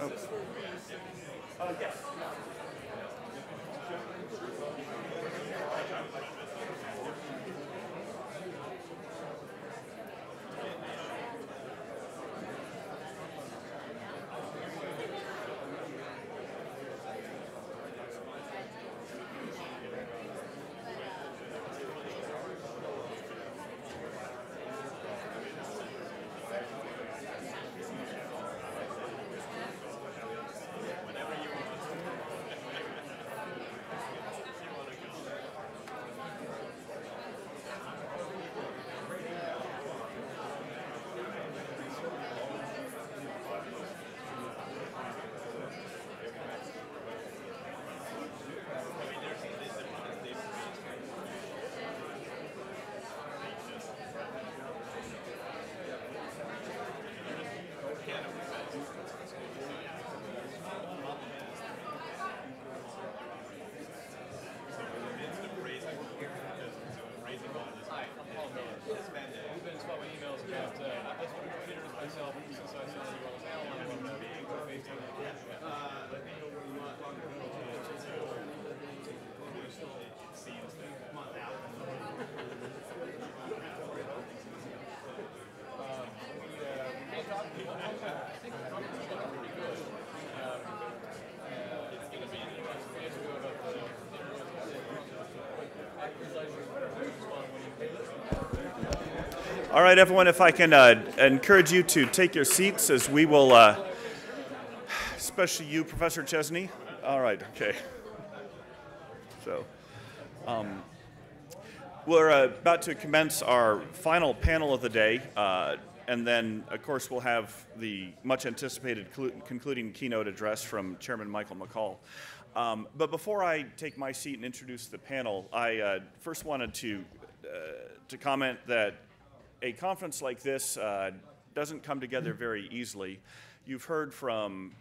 Oh. Yes. All right, everyone, if I can encourage you to take your seats as we will, especially you, Professor Chesney. All right, okay. So we're about to commence our final panel of the day, and then, of course, we'll have the much-anticipated concluding keynote address from Chairman Michael McCall. But before I take my seat and introduce the panel, I first wanted to comment that a conference like this doesn't come together very easily. You've heard from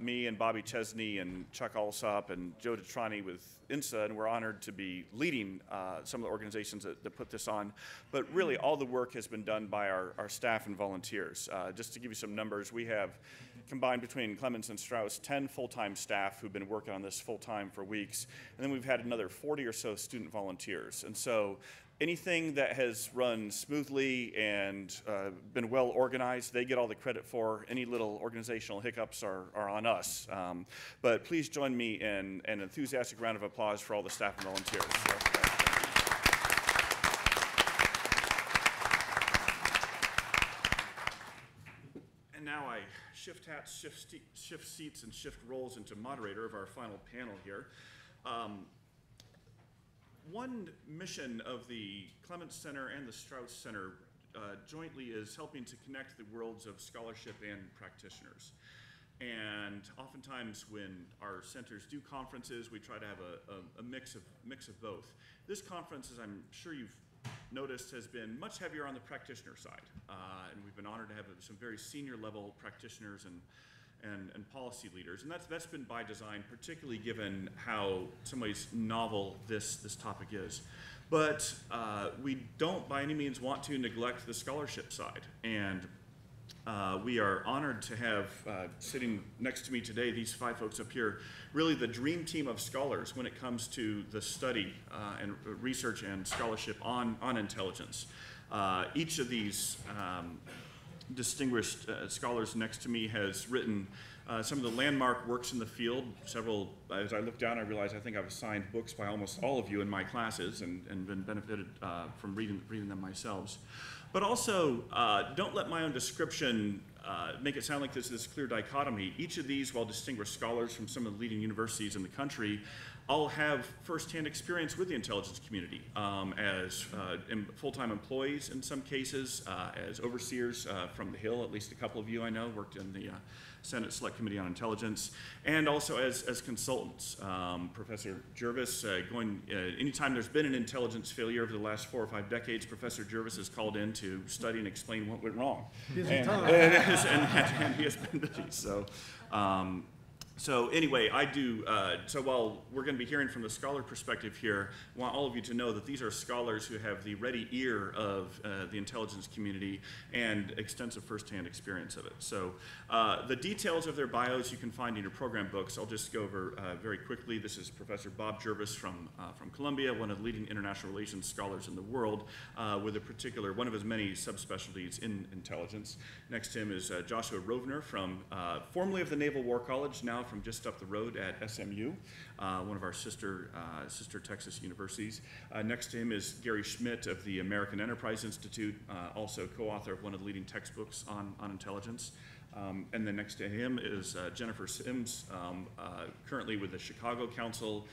me and Bobby Chesney and Chuck Alsop and Joe DeTrani with INSA, and we're honored to be leading some of the organizations that put this on. But really, all the work has been done by our staff and volunteers. Just to give you some numbers, we have combined between Clements and Strauss 10 full-time staff who've been working on this full-time for weeks, and then we've had another 40 or so student volunteers. And so, anything that has run smoothly and been well organized, they get all the credit for. Any little organizational hiccups are on us. But please join me in an enthusiastic round of applause for all the staff and volunteers. So. And now I shift hats, shift seats, and shift roles into moderator of our final panel here. One mission of the Clements Center and the Strauss Center jointly is helping to connect the worlds of scholarship and practitioners. And oftentimes when our centers do conferences, we try to have a mix of both. This conference, as I'm sure you've noticed, has been much heavier on the practitioner side. And we've been honored to have some very senior level practitioners and policy leaders, and that's been by design, particularly given how in some ways novel this topic is. But we don't by any means want to neglect the scholarship side, and we are honored to have sitting next to me today, these five folks up here, really the dream team of scholars when it comes to the study and research and scholarship on intelligence. Each of these distinguished scholars next to me has written some of the landmark works in the field. Several, as I look down, I realize I think I've assigned books by almost all of you in my classes and been benefited from reading them myself. But also, don't let my own description make it sound like there's this clear dichotomy. Each of these, while distinguished scholars from some of the leading universities in the country, all have firsthand experience with the intelligence community as full-time employees in some cases, as overseers from the Hill. At least a couple of you I know worked in the Senate Select Committee on Intelligence, and also as consultants. Professor Jervis, anytime there's been an intelligence failure over the last 4 or 5 decades, Professor Jervis is called in to study and explain what went wrong. And he has been busy. So So anyway, so while we're going to be hearing from the scholar perspective here, I want all of you to know that these are scholars who have the ready ear of the intelligence community and extensive firsthand experience of it. So the details of their bios you can find in your program books. I'll just go over very quickly. This is Professor Bob Jervis from Columbia, one of the leading international relations scholars in the world, with a particular, one of his many subspecialties in intelligence. Next to him is Joshua Rovner, from formerly of the Naval War College, now from just up the road at SMU, one of our sister Texas universities. Next to him is Gary Schmitt of the American Enterprise Institute, also co-author of one of the leading textbooks on intelligence. And then next to him is Jennifer Sims, currently with the Chicago Council,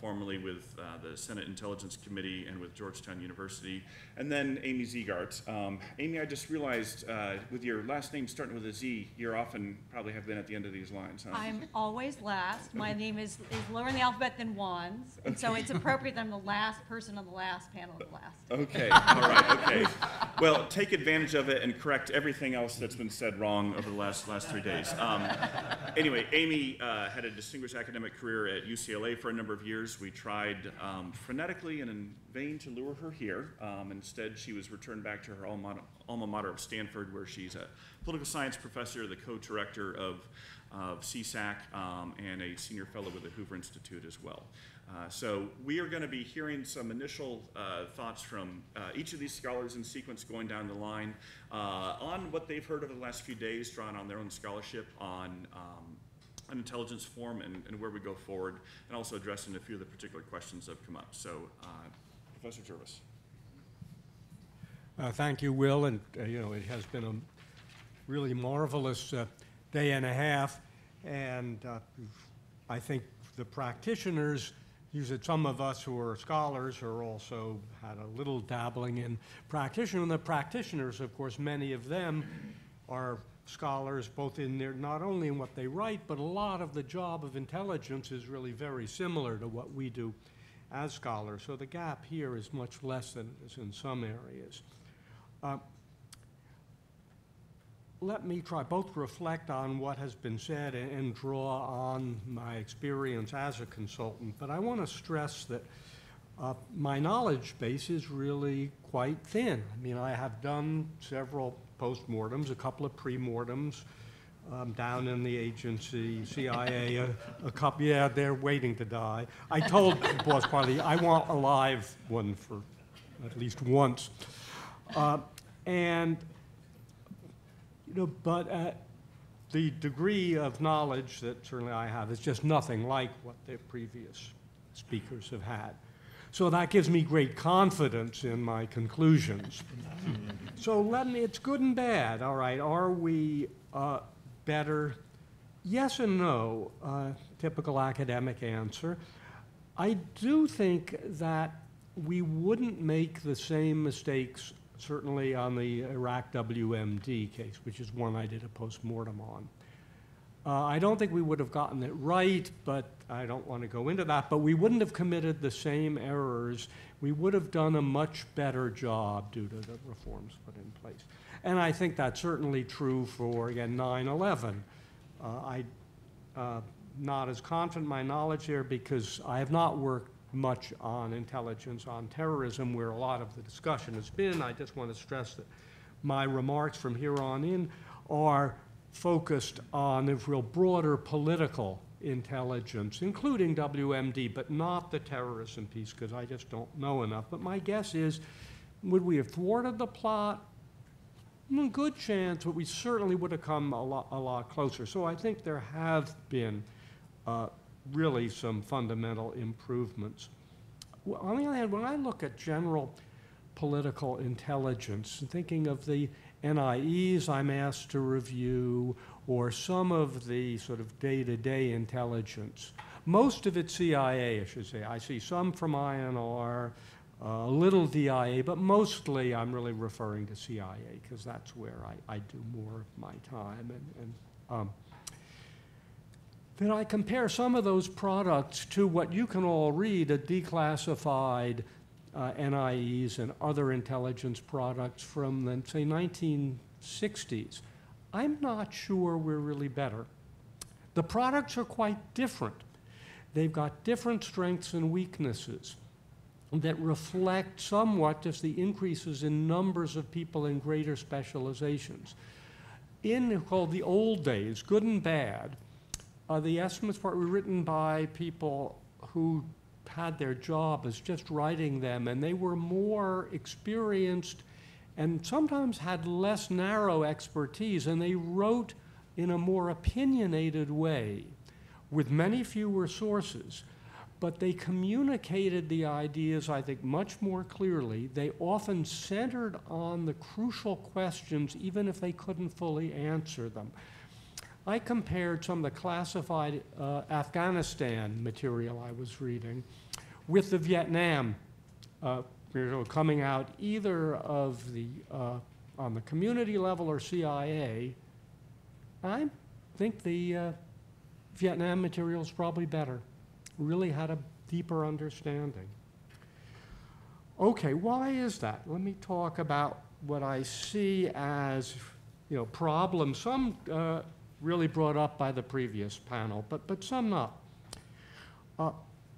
formerly with the Senate Intelligence Committee and with Georgetown University. And then Amy Zegart. Amy, I just realized with your last name starting with a Z, you're often probably have been at the end of these lines, huh? I'm always last. My name is lower in the alphabet than Juan's, and so it's appropriate that I'm the last person on the last panel of the last. Okay, all right, okay. Well, take advantage of it and correct everything else that's been said wrong over the last 3 days. Anyway, Amy had a distinguished academic career at UCLA for a number of years. We tried frenetically and in vain to lure her here. Instead, she was returned back to her alma mater of Stanford, where she's a political science professor, the co-director of CSAC, and a senior fellow with the Hoover Institute as well. So we are going to be hearing some initial thoughts from each of these scholars in sequence going down the line on what they've heard over the last few days, drawing on their own scholarship on intelligence form and where we go forward, and also addressing a few of the particular questions that have come up. So Professor Jervis. Thank you, Will, and you know, it has been a really marvelous day and a half, and I think the practitioners, some of us who are scholars are also had a little dabbling in practitioner. And the practitioners, of course, many of them are scholars both in their, not only in what they write, but a lot of the job of intelligence is really very similar to what we do as scholars. So the gap here is much less than it is in some areas. Let me try both reflect on what has been said and draw on my experience as a consultant, but I want to stress that my knowledge base is really quite thin. I mean, I have done several postmortems, a couple of pre-mortems down in the agency, CIA, a couple, yeah, they're waiting to die. I told Boss Party, I want a live one for at least once. And no, but the degree of knowledge that certainly I have is just nothing like what the previous speakers have had. So that gives me great confidence in my conclusions. So let me, it's good and bad. All right, are we better? Yes and no, typical academic answer. I do think that we wouldn't make the same mistakes certainly on the Iraq WMD case, which is one I did a postmortem on. I don't think we would have gotten it right, but I don't want to go into that. But we wouldn't have committed the same errors. We would have done a much better job due to the reforms put in place. And I think that's certainly true for, again, 9/11. I'm not as confident in my knowledge here because I have not worked much on intelligence on terrorism, where a lot of the discussion has been. I just want to stress that my remarks from here on in are focused on the real broader political intelligence, including WMD, but not the terrorism piece, because I just don't know enough. But my guess is, would we have thwarted the plot? Good chance, but we certainly would have come a lot closer. So I think there have been really some fundamental improvements. Well, on the other hand, when I look at general political intelligence, thinking of the NIEs I'm asked to review, or some of the sort of day-to-day intelligence, most of it's CIA, I should say. I see some from INR, a little DIA, but mostly I'm really referring to CIA, because that's where I do more of my time. Then I compare some of those products to what you can all read, a declassified NIEs and other intelligence products from the, say, 1960s. I'm not sure we're really better. The products are quite different. They've got different strengths and weaknesses that reflect somewhat just the increases in numbers of people in greater specializations. In called the old days, good and bad, the estimates were written by people who had their job as just writing them, and they were more experienced and sometimes had less narrow expertise, and they wrote in a more opinionated way with many fewer sources. But they communicated the ideas, I think, much more clearly. They often centered on the crucial questions, even if they couldn't fully answer them. I compared some of the classified Afghanistan material I was reading with the Vietnam coming out either of the, on the community level or CIA. I think the Vietnam material is probably better. Really had a deeper understanding. Okay, why is that? Let me talk about what I see as, you know, problems, some really brought up by the previous panel, but some not.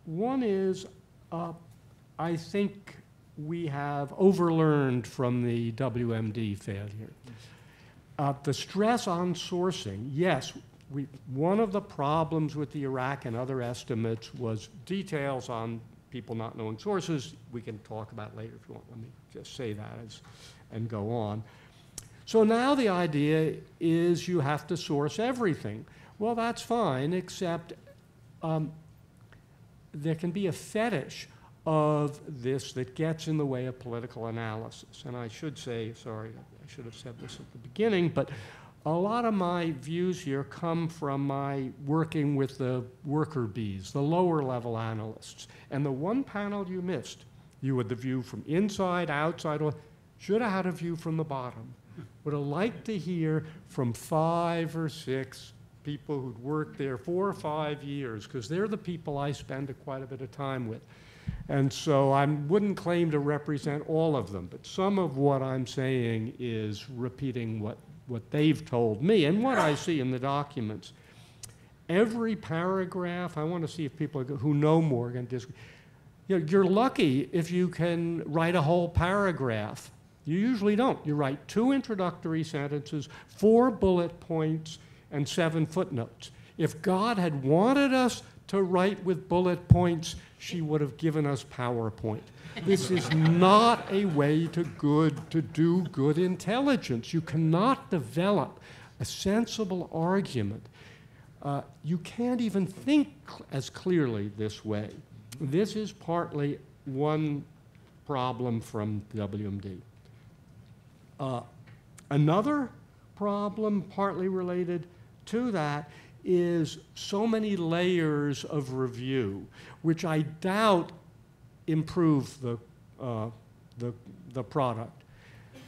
One is, I think we have overlearned from the WMD failure. The stress on sourcing, yes, one of the problems with the Iraq and other estimates was details on people not knowing sources. We can talk about later if you want. Let me just say that and go on. So now the idea is you have to source everything. Well, that's fine, except there can be a fetish of this that gets in the way of political analysis. And I should say, sorry, I should have said this at the beginning, but a lot of my views here come from my working with the worker bees, the lower level analysts. And the one panel you missed, you had the view from inside, outside, should have had a view from the bottom. Would have liked to hear from 5 or 6 people who'd worked there 4 or 5 years, because they're the people I spend quite a bit of time with. And so I wouldn't claim to represent all of them, but some of what I'm saying is repeating what they've told me and what I see in the documents. Every paragraph, I want to see if people who know more can disagree. You know, you're lucky if you can write a whole paragraph. You usually don't. You write 2 introductory sentences, 4 bullet points, and 7 footnotes. If God had wanted us to write with bullet points, she would have given us PowerPoint. This is not a way to do good intelligence. You cannot develop a sensible argument. You can't even think as clearly this way. This is partly one problem from WMD. Another problem partly related to that is so many layers of review, which I doubt improve the product.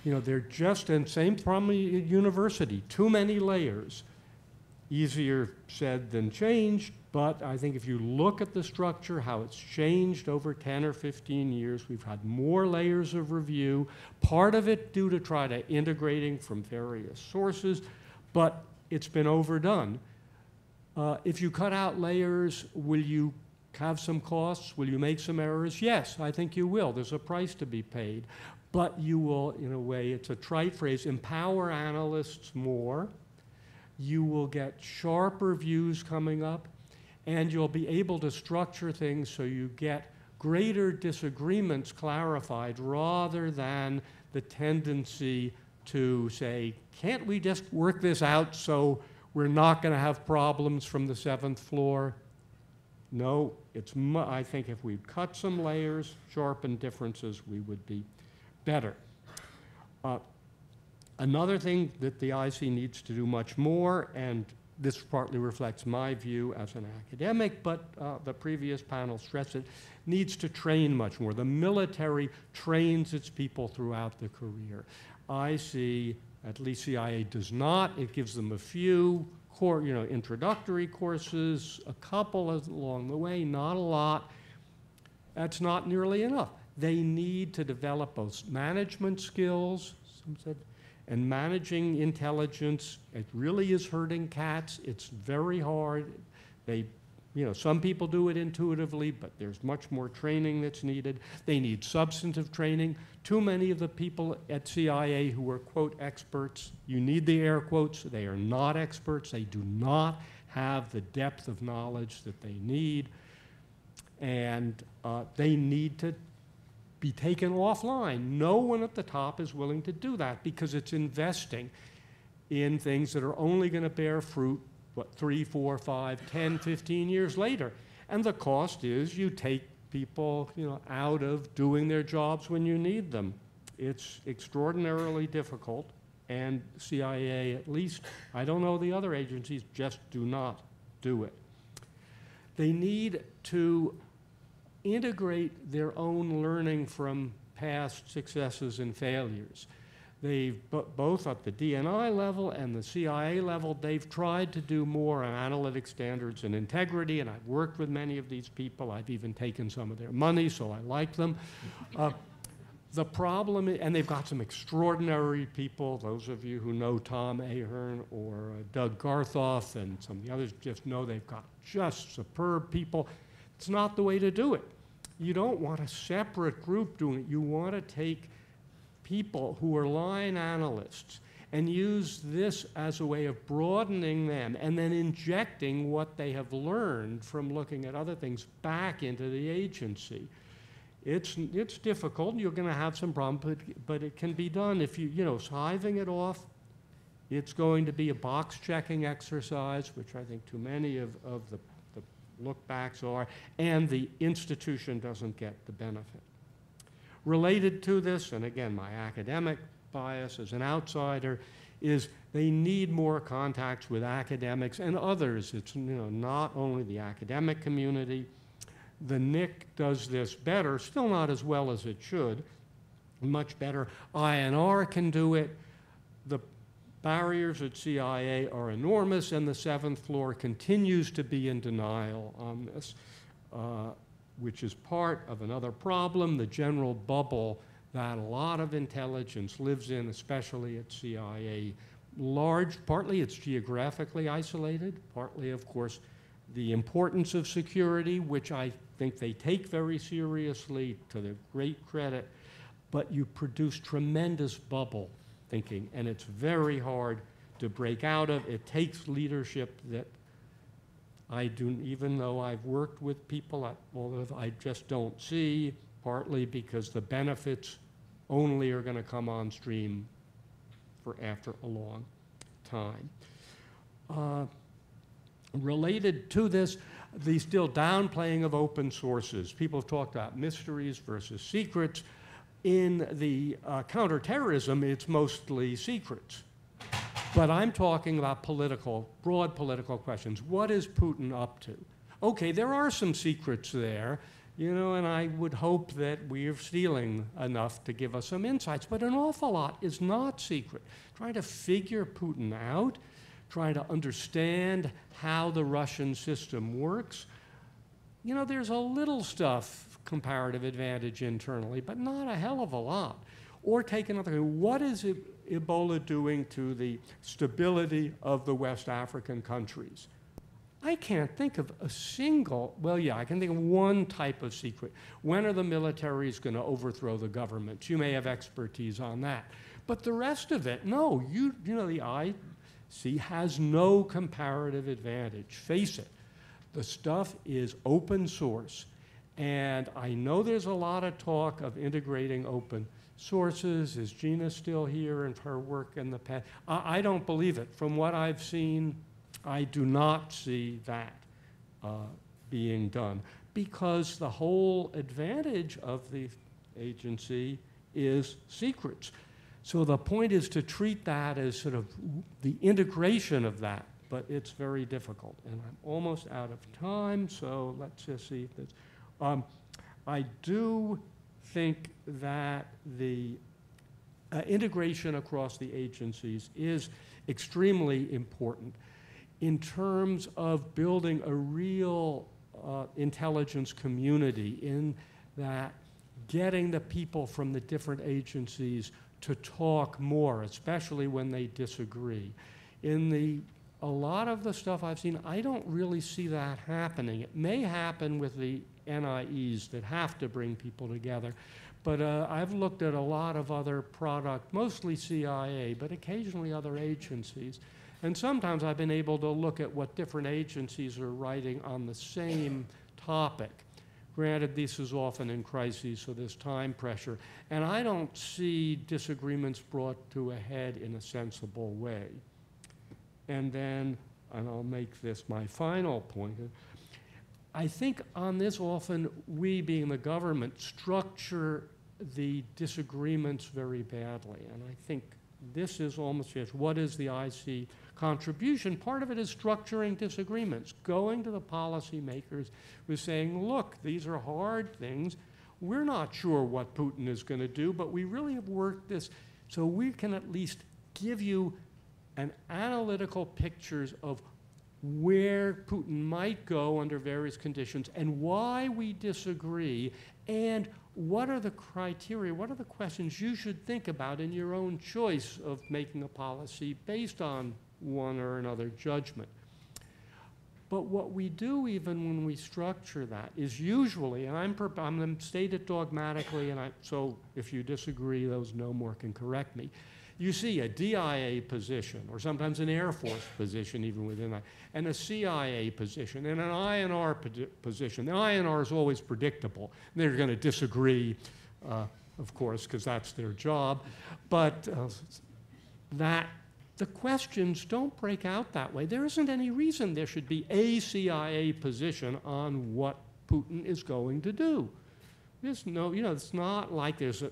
You know, they're just, and same problem at university, too many layers. Easier said than changed, but I think if you look at the structure, how it's changed over 10 or 15 years, we've had more layers of review, part of it due to try to integrating from various sources, but it's been overdone. If you cut out layers, will you have some costs? Will you make some errors? Yes, I think you will. There's a price to be paid. But you will, in a way, it's a trite phrase, empower analysts more. You will get sharper views coming up. And you'll be able to structure things so you get greater disagreements clarified rather than the tendency to say, can't we just work this out so we're not going to have problems from the 7th floor? No, it's I think if we cut some layers, sharpened differences, we would be better. Another thing that the IC needs to do much more, and this partly reflects my view as an academic, but the previous panel stressed it, needs to train much more. The military trains its people throughout the career. I see, at least CIA does not. It gives them a few core, you know, introductory courses, a couple along the way, not a lot. That's not nearly enough. They need to develop both management skills, some said, And managing intelligence, it really is herding cats. It's very hard. They, you know, some people do it intuitively, but there's much more training that's needed. They need substantive training. Too many of the people at CIA who are, quote, experts, you need the air quotes, they are not experts. They do not have the depth of knowledge that they need. And they need to be taken offline. No one at the top is willing to do that because it's investing in things that are only going to bear fruit, what, 3, 4, 5, 10, 15 years later. And the cost is you take people, you know, out of doing their jobs when you need them. It's extraordinarily difficult, and CIA, at least, I don't know the other agencies, just do not do it. They need to integrate their own learning from past successes and failures. They've, both at the DNI level and the CIA level, they've tried to do more on analytic standards and integrity, and I've worked with many of these people. I've even taken some of their money, so I like them. The problem is, and they've got some extraordinary people. Those of you who know Tom Ahern or Doug Garthoff and some of the others just know they've got just superb people. It's not the way to do it. You don't want a separate group doing it. You want to take people who are line analysts and use this as a way of broadening them and then injecting what they have learned from looking at other things back into the agency. It's difficult. You're going to have some problems, but it can be done. If you, you know, hiving it off, it's going to be a box-checking exercise, which I think too many of the look-backs are, and the institution doesn't get the benefit. Related to this, and again, my academic bias as an outsider, is they need more contacts with academics and others. It's, you know, not only the academic community. The NIC does this better, still not as well as it should, much better. INR can do it. The barriers at CIA are enormous, and the seventh floor continues to be in denial on this, which is part of another problem, the general bubble that a lot of intelligence lives in, especially at CIA. Large, partly it's geographically isolated, partly, of course, the importance of security, which I think they take very seriously to their great credit, but you produce tremendous bubble thinking, and it's very hard to break out of. It takes leadership that I do, even though I've worked with people, I just don't see, partly because the benefits only are going to come on stream for after a long time. Related to this, the still downplaying of open sources. People have talked about mysteries versus secrets. In the counterterrorism, it's mostly secrets. But I'm talking about political, broad political questions. What is Putin up to? Okay, there are some secrets there, you know, and I would hope that we're stealing enough to give us some insights. But an awful lot is not secret. Trying to figure Putin out, trying to understand how the Russian system works. You know, there's a little stuff, comparative advantage internally, but not a hell of a lot. Or take another, what is Ebola doing to the stability of the West African countries? I can't think of a single, well, yeah, I can think of one type of secret. When are the militaries going to overthrow the governments? You may have expertise on that. But the rest of it, no. You know, the IC has no comparative advantage. Face it. The stuff is open source. And I know there's a lot of talk of integrating open sources. Is Gina still here and her work in the past? I don't believe it. From what I've seen, I do not see that being done, because the whole advantage of the agency is secrets. So the point is to treat that as sort of the integration of that, but it's very difficult. And I'm almost out of time, so let's just see if this. I do think that the integration across the agencies is extremely important in terms of building a real intelligence community, in that getting the people from the different agencies to talk more, especially when they disagree. A lot of the stuff I've seen, I don't really see that happening. It may happen with the NIEs that have to bring people together, but I've looked at a lot of other product, mostly CIA, but occasionally other agencies. And sometimes I've been able to look at what different agencies are writing on the same topic. Granted, this is often in crises, so there's time pressure. And I don't see disagreements brought to a head in a sensible way. And then, and I'll make this my final point, I think on this often we, being the government, structure the disagreements very badly. And I think this is almost, yes, what is the IC contribution? Part of it is structuring disagreements, going to the policymakers with saying, look, these are hard things. We're not sure what Putin is going to do, but we really have worked this so we can at least give you and analytical pictures of where Putin might go under various conditions and why we disagree and what are the criteria, what are the questions you should think about in your own choice of making a policy based on one or another judgment. But what we do even when we structure that is usually, and I'm stated dogmatically, and so if you disagree, those no more can correct me. You see a DIA position, or sometimes an Air Force position even within that, and a CIA position, and an INR position. The INR is always predictable. They're going to disagree, of course, because that's their job. But the questions don't break out that way. There isn't any reason there should be a CIA position on what Putin is going to do. There's no, you know, it's not like there's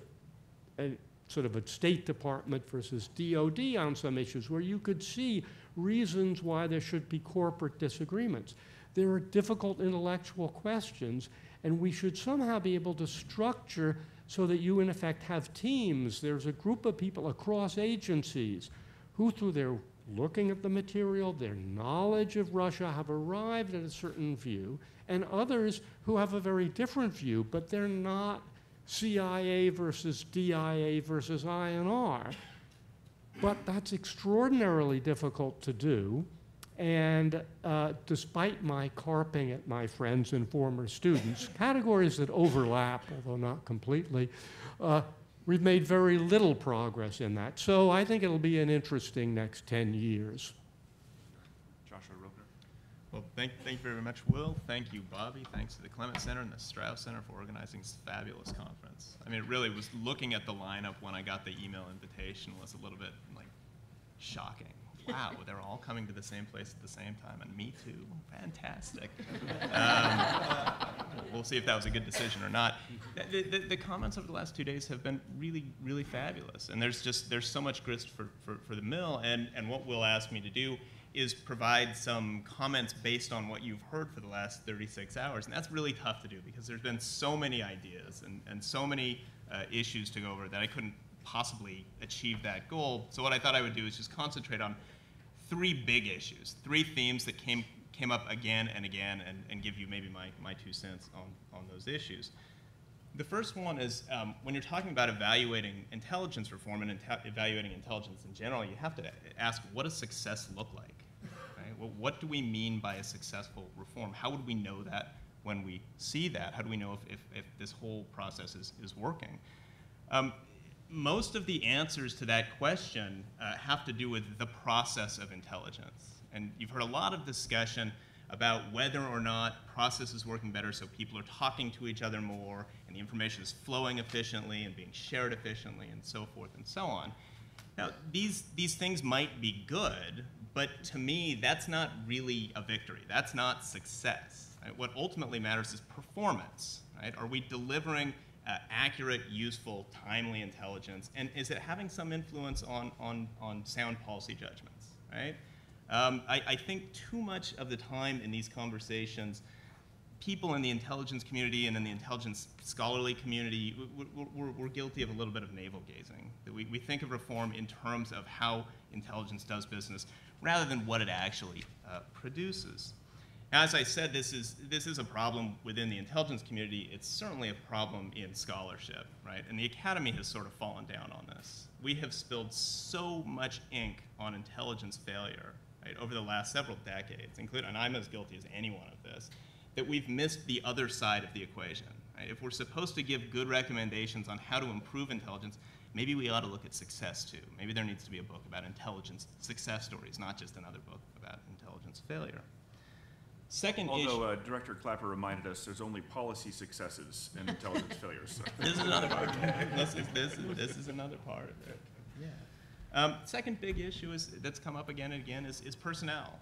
a sort of a State Department versus DOD on some issues where you could see reasons why there should be corporate disagreements. There are difficult intellectual questions, and we should somehow be able to structure so that you, in effect, have teams. There's a group of people across agencies who, through their looking at the material, their knowledge of Russia, have arrived at a certain view, and others who have a very different view, but they're not CIA versus DIA versus INR. But that's extraordinarily difficult to do. And despite my carping at my friends and former students, categories that overlap, although not completely, we've made very little progress in that. So I think it'll be an interesting next 10 years. Joshua Rovner. Well, thank you very much, Will. Thank you, Bobby. Thanks to the Clements Center and the Strauss Center for organizing this fabulous conference. I mean, it really was, looking at the lineup when I got the email invitation was a little bit, like, shocking. Wow, they're all coming to the same place at the same time, and me too. Fantastic. We'll see if that was a good decision or not. The comments over the last 2 days have been really, really fabulous. And there's so much grist for the mill, and what Will asked me to do is provide some comments based on what you've heard for the last 36 hours. And that's really tough to do because there's been so many ideas and so many issues to go over that I couldn't possibly achieve that goal. So what I thought I would do is just concentrate on three big issues, three themes that came up again and again and give you maybe my 2 cents on those issues. The first one is when you're talking about evaluating intelligence reform and evaluating intelligence in general, you have to ask, what does success look like? Well, what do we mean by a successful reform? How would we know that when we see that? How do we know if this whole process is working? Most of the answers to that question have to do with the process of intelligence. And you've heard a lot of discussion about whether or not process is working better so people are talking to each other more and the information is flowing efficiently and being shared efficiently and so forth and so on. Now, these things might be good, but to me, that's not really a victory. That's not success. Right? What ultimately matters is performance. Right? Are we delivering accurate, useful, timely intelligence? And is it having some influence on sound policy judgments? Right? I think too much of the time in these conversations, people in the intelligence community and in the intelligence scholarly community, we're guilty of a little bit of navel gazing. That we think of reform in terms of how intelligence does business rather than what it actually produces. As I said, this is a problem within the intelligence community. It's certainly a problem in scholarship, right? And the academy has sort of fallen down on this. We have spilled so much ink on intelligence failure, right, over the last several decades, including, and I'm as guilty as anyone of this, that we've missed the other side of the equation. Right? If we're supposed to give good recommendations on how to improve intelligence, maybe we ought to look at success too. Maybe there needs to be a book about intelligence success stories, not just another book about intelligence failure. Second issue. Although Director Clapper reminded us there's only policy successes and intelligence failures. So. This is another part. This is another part of it. Yeah. Second big issue is, that's come up again and again, is personnel.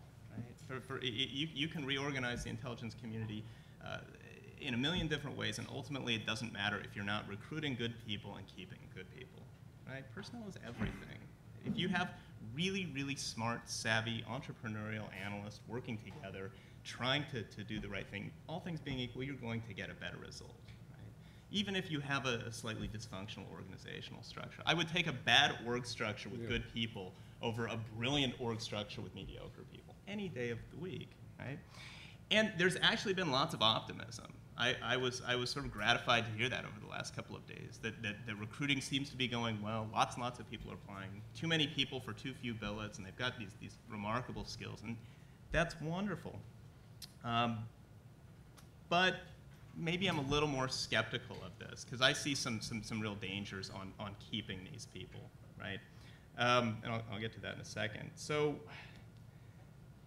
Right? You can reorganize the intelligence community in a million different ways, and ultimately it doesn't matter if you're not recruiting good people and keeping good people. Right? Personnel is everything. If you have really, really smart, savvy, entrepreneurial analysts working together, trying to do the right thing, all things being equal, you're going to get a better result, right? Even if you have a slightly dysfunctional organizational structure. I would take a bad org structure with good people over a brilliant org structure with mediocre people any day of the week, right? And there's actually been lots of optimism. I was sort of gratified to hear that over the last couple of days, that recruiting seems to be going well. Lots and lots of people are applying. Too many people for too few billets, and they've got these remarkable skills, and that's wonderful. But maybe I'm a little more skeptical of this, because I see some real dangers on keeping these people, right? And I'll get to that in a second. So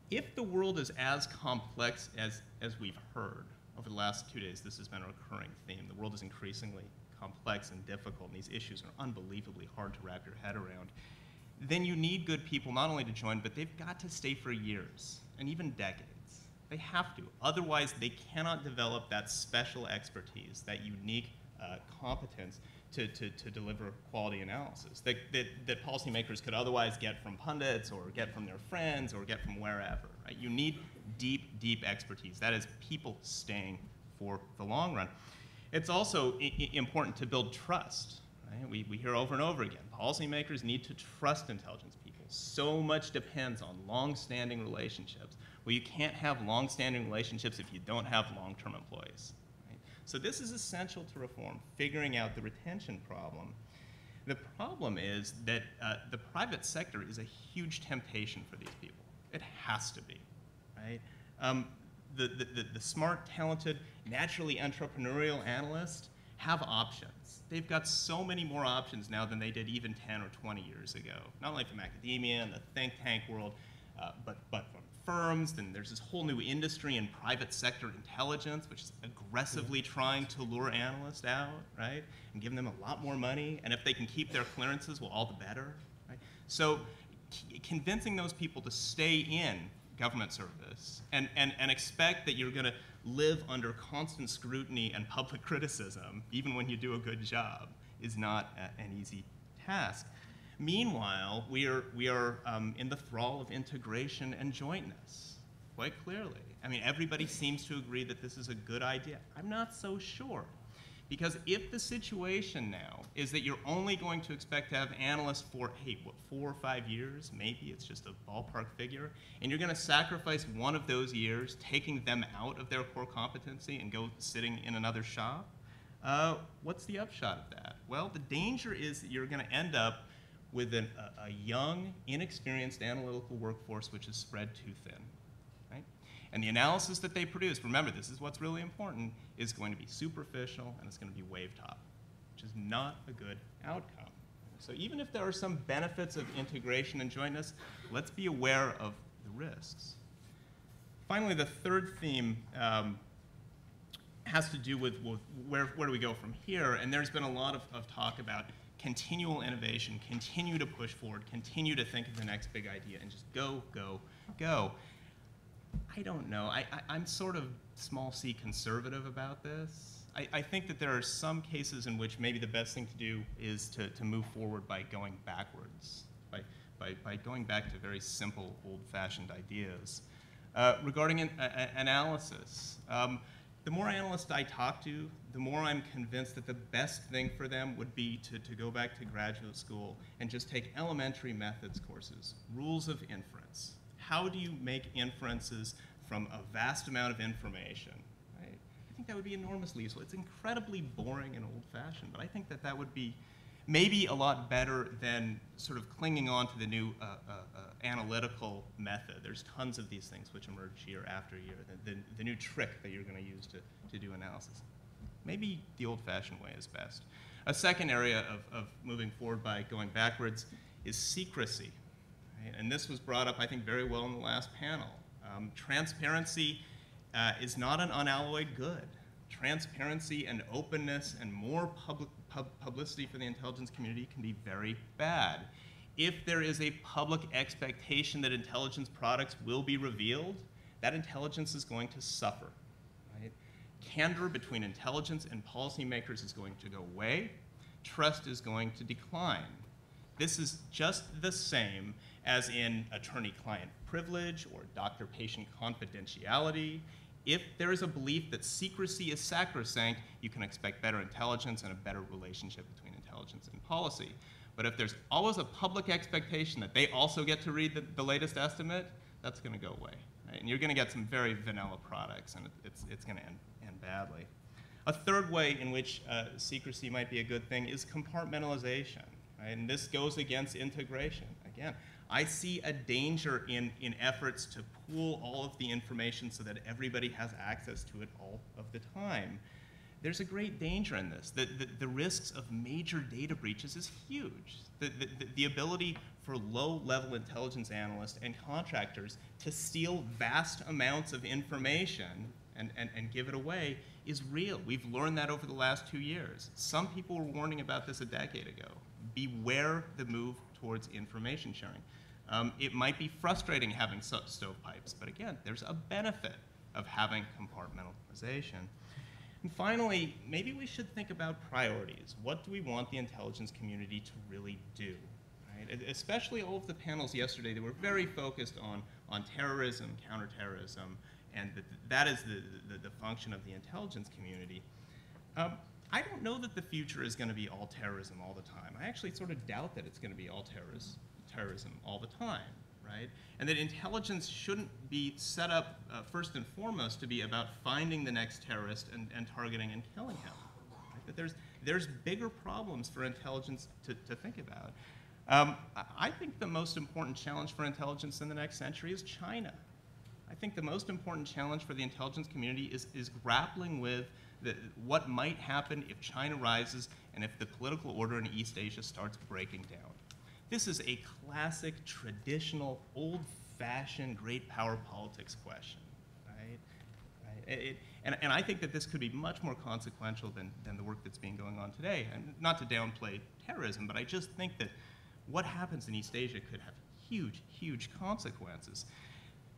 if the world is as complex as we've heard, over the last 2 days, this has been a recurring theme. The world is increasingly complex and difficult, and these issues are unbelievably hard to wrap your head around. Then you need good people not only to join, but they've got to stay for years and even decades. They have to. Otherwise, they cannot develop that special expertise, that unique competence to deliver quality analysis that policymakers could otherwise get from pundits or get from their friends or get from wherever. Right? You need deep, deep expertise. That is people staying for the long run. It's also important to build trust. Right? We hear over and over again, policymakers need to trust intelligence people. So much depends on long-standing relationships. Well, you can't have long-standing relationships if you don't have long-term employees. Right? So this is essential to reform, figuring out the retention problem. The problem is that the private sector is a huge temptation for these people. It has to be. Right? The smart, talented, naturally entrepreneurial analysts have options. They've got so many more options now than they did even 10 or 20 years ago. Not only from academia and the think tank world, but from firms. Then there's this whole new industry in private sector intelligence, which is aggressively trying to lure analysts out, right? And give them a lot more money. And if they can keep their clearances, well, all the better. Right? So convincing those people to stay in government service and expect that you're going to live under constant scrutiny and public criticism, even when you do a good job, is not an easy task. Meanwhile, we are in the thrall of integration and jointness, quite clearly. I mean, everybody seems to agree that this is a good idea. I'm not so sure. Because if the situation now is that you're only going to expect to have analysts for, hey, what, 4 or 5 years? Maybe it's just a ballpark figure. And you're going to sacrifice one of those years, taking them out of their core competency and go sitting in another shop, what's the upshot of that? Well, the danger is that you're going to end up with a young, inexperienced analytical workforce which is spread too thin. And the analysis that they produce, remember, this is what's really important, is going to be superficial and it's going to be wave-top, which is not a good outcome. So even if there are some benefits of integration and jointness, let's be aware of the risks. Finally, the third theme has to do with where do we go from here? And there's been a lot of talk about continual innovation, continue to push forward, continue to think of the next big idea, and just go, go, go. I don't know. I'm sort of small c conservative about this. I think that there are some cases in which maybe the best thing to do is to move forward by going backwards, by going back to very simple, old-fashioned ideas. Regarding analysis, the more analysts I talk to, the more I'm convinced that the best thing for them would be to go back to graduate school and just take elementary methods courses, rules of inference. How do you make inferences from a vast amount of information, right? I think that would be enormously useful. It's incredibly boring and old-fashioned, but I think that that would be maybe a lot better than sort of clinging on to the new analytical method. There's tons of these things which emerge year after year, the new trick that you're going to use to do analysis. Maybe the old-fashioned way is best. A second area of moving forward by going backwards is secrecy. Right? And this was brought up, I think, very well in the last panel. Transparency is not an unalloyed good. Transparency and openness and more publicity for the intelligence community can be very bad. If there is a public expectation that intelligence products will be revealed, that intelligence is going to suffer. Right? Candor between intelligence and policymakers is going to go away. Trust is going to decline. This is just the same as in attorney-client privilege or doctor-patient confidentiality. If there is a belief that secrecy is sacrosanct, you can expect better intelligence and a better relationship between intelligence and policy. But if there's always a public expectation that they also get to read the latest estimate, that's going to go away. Right? And you're going to get some very vanilla products, and it's going to end badly. A third way in which secrecy might be a good thing is compartmentalization. Right? And this goes against integration. Again, I see a danger in efforts to pool all of the information so that everybody has access to it all of the time. There's a great danger in this. The risks of major data breaches is huge. The ability for low-level intelligence analysts and contractors to steal vast amounts of information and give it away is real. We've learned that over the last 2 years. Some people were warning about this a decade ago. Beware the move towards information sharing. It might be frustrating having stovepipes, but again, there's a benefit of having compartmentalization. And finally, maybe we should think about priorities. What do we want the intelligence community to really do? Right? Especially all of the panels yesterday, they were very focused on terrorism, counterterrorism, and that is the function of the intelligence community. I don't know that the future is going to be all terrorism all the time. I actually sort of doubt that it's going to be all terrorism all the time, right? And that intelligence shouldn't be set up first and foremost to be about finding the next terrorist and targeting and killing him. Right? That there's bigger problems for intelligence to think about. I think the most important challenge for intelligence in the next century is China. I think the most important challenge for the intelligence community is grappling with what might happen if China rises and if the political order in East Asia starts breaking down. This is a classic, traditional, old-fashioned great power politics question, right? And I think that this could be much more consequential than the work that's being going on today. And not to downplay terrorism, but I just think that what happens in East Asia could have huge, huge consequences.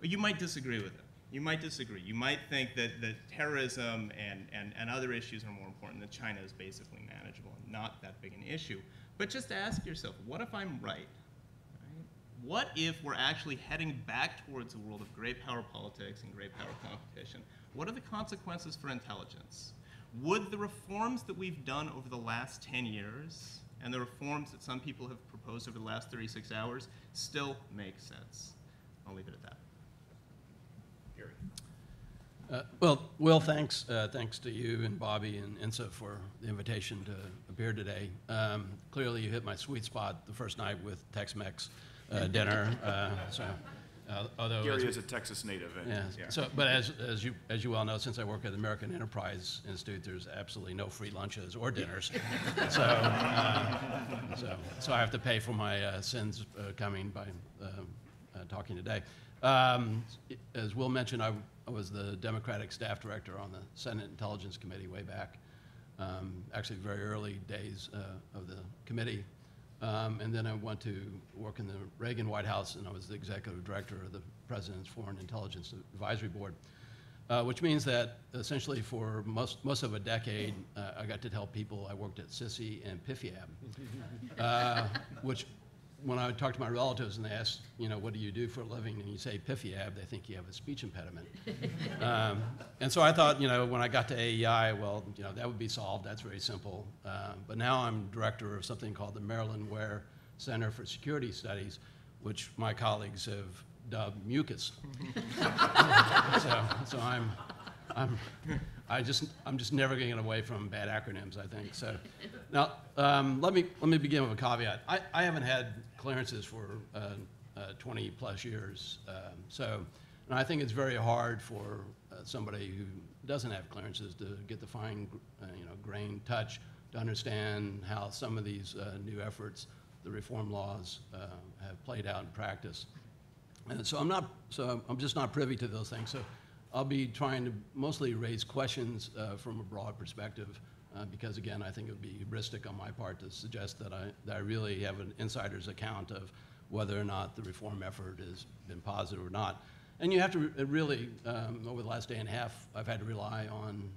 You might disagree with it. You might disagree. You might think that terrorism and other issues are more important, that China is basically manageable and not that big an issue. But just ask yourself, what if I'm right? Right? What if we're actually heading back towards a world of great power politics and great power competition? What are the consequences for intelligence? Would the reforms that we've done over the last 10 years and the reforms that some people have proposed over the last 36 hours still make sense? I'll leave it at that. Well, thanks. Thanks to you and Bobby and INSA for the invitation to appear today. Clearly, you hit my sweet spot the first night with Tex-Mex dinner. Although Gary is a Texas native. Yeah. So, but as you well know, since I work at the American Enterprise Institute, there's absolutely no free lunches or dinners. So, so I have to pay for my sins coming by talking today. As Will mentioned, I was the Democratic staff director on the Senate Intelligence Committee way back, actually very early days of the committee. And then I went to work in the Reagan White House, and I was the executive director of the President's Foreign Intelligence Advisory Board, which means that essentially for most of a decade, I got to tell people I worked at CISI and PIFIAB, which when I would talk to my relatives and they asked, you know, what do you do for a living, and you say PIFIAB, they think you have a speech impediment. And so I thought, you know, when I got to AEI, well, you know, that would be solved. That's very simple. But now I'm director of something called the Maryland Ware Center for Security Studies, which my colleagues have dubbed mucus. So, so I'm just never going to get away from bad acronyms, I think. So now let me begin with a caveat. I haven't had clearances for 20 plus years, and I think it's very hard for somebody who doesn't have clearances to get the fine grain touch to understand how some of these new efforts, the reform laws, have played out in practice. And so I'm just not privy to those things. So I'll be trying to mostly raise questions from a broad perspective, because again, I think it would be hubristic on my part to suggest that I really have an insider's account of whether or not the reform effort has been positive or not. And you have to really, over the last day and a half, I've had to rely on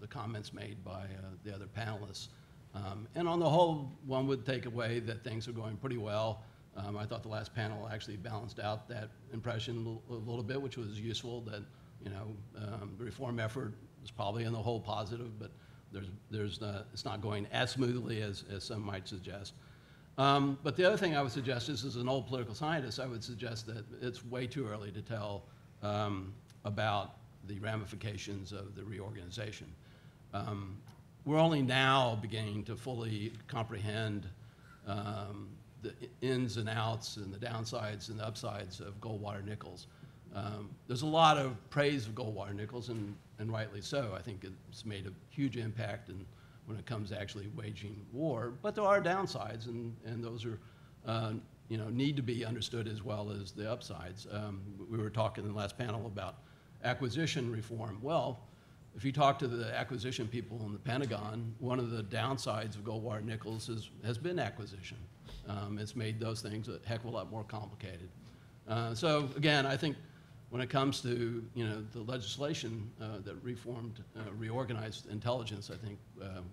the comments made by the other panelists. And on the whole, one would take away that things are going pretty well. I thought the last panel actually balanced out that impression a little bit, which was useful, that the reform effort is probably in the whole positive, but it's not going as smoothly as some might suggest. But the other thing I would suggest is, as an old political scientist, I would suggest that it's way too early to tell about the ramifications of the reorganization. We're only now beginning to fully comprehend the ins and outs and the downsides and the upsides of Goldwater-Nichols. There's a lot of praise of Goldwater-Nichols, and rightly so. I think it's made a huge impact when it comes to actually waging war, but there are downsides, and those are, need to be understood as well as the upsides. We were talking in the last panel about acquisition reform. Well, if you talk to the acquisition people in the Pentagon, one of the downsides of Goldwater-Nichols has been acquisition. It's made those things a heck of a lot more complicated. So again, I think when it comes to the legislation that reorganized intelligence, I think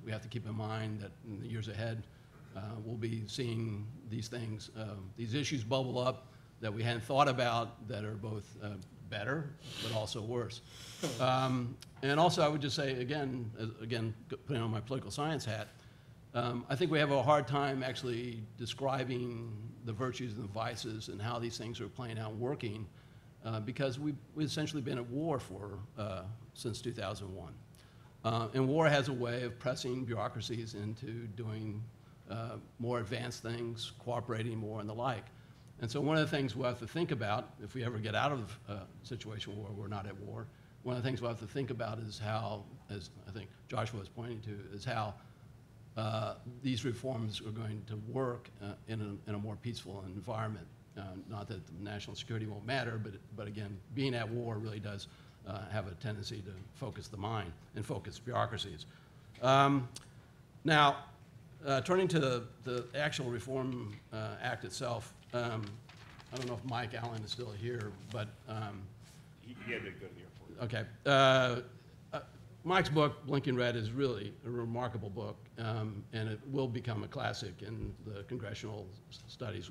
we have to keep in mind that in the years ahead, we'll be seeing these things, these issues bubble up that we hadn't thought about, that are both better but also worse. And also, I would just say again, putting on my political science hat, I think we have a hard time actually describing the virtues and the vices and how these things are playing out and working, because we've essentially been at war since 2001. And war has a way of pressing bureaucracies into doing more advanced things, cooperating more and the like. And so one of the things we'll have to think about, if we ever get out of a situation where we're not at war, one of the things we'll have to think about is how, as I think Joshua was pointing to, is how these reforms are going to work in a more peaceful environment. Not that the national security won't matter, but again, being at war really does have a tendency to focus the mind and focus bureaucracies. Now, turning to the actual Reform Act itself, I don't know if Mike Allen is still here, but he had to go to the airport. Okay. Mike's book, Blinking Red, is really a remarkable book, and it will become a classic in the congressional studies.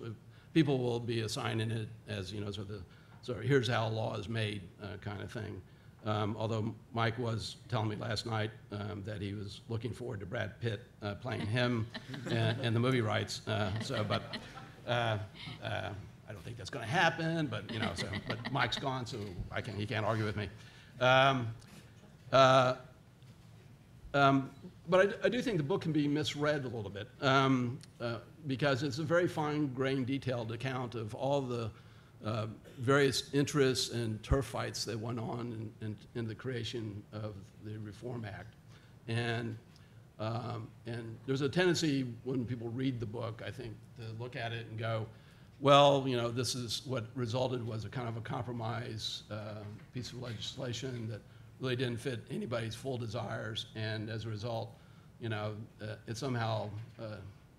People will be assigning it as, sort of here's how law is made kind of thing. Although Mike was telling me last night that he was looking forward to Brad Pitt playing him and the movie rights. But I don't think that's going to happen. But Mike's gone, so he can't argue with me. But I do think the book can be misread a little bit because it's a very fine-grained, detailed account of all the various interests and turf fights that went on in the creation of the Reform Act. And there's a tendency when people read the book, I think, to look at it and go, well, this is what resulted was a kind of a compromise piece of legislation that really didn't fit anybody's full desires, and as a result, it's somehow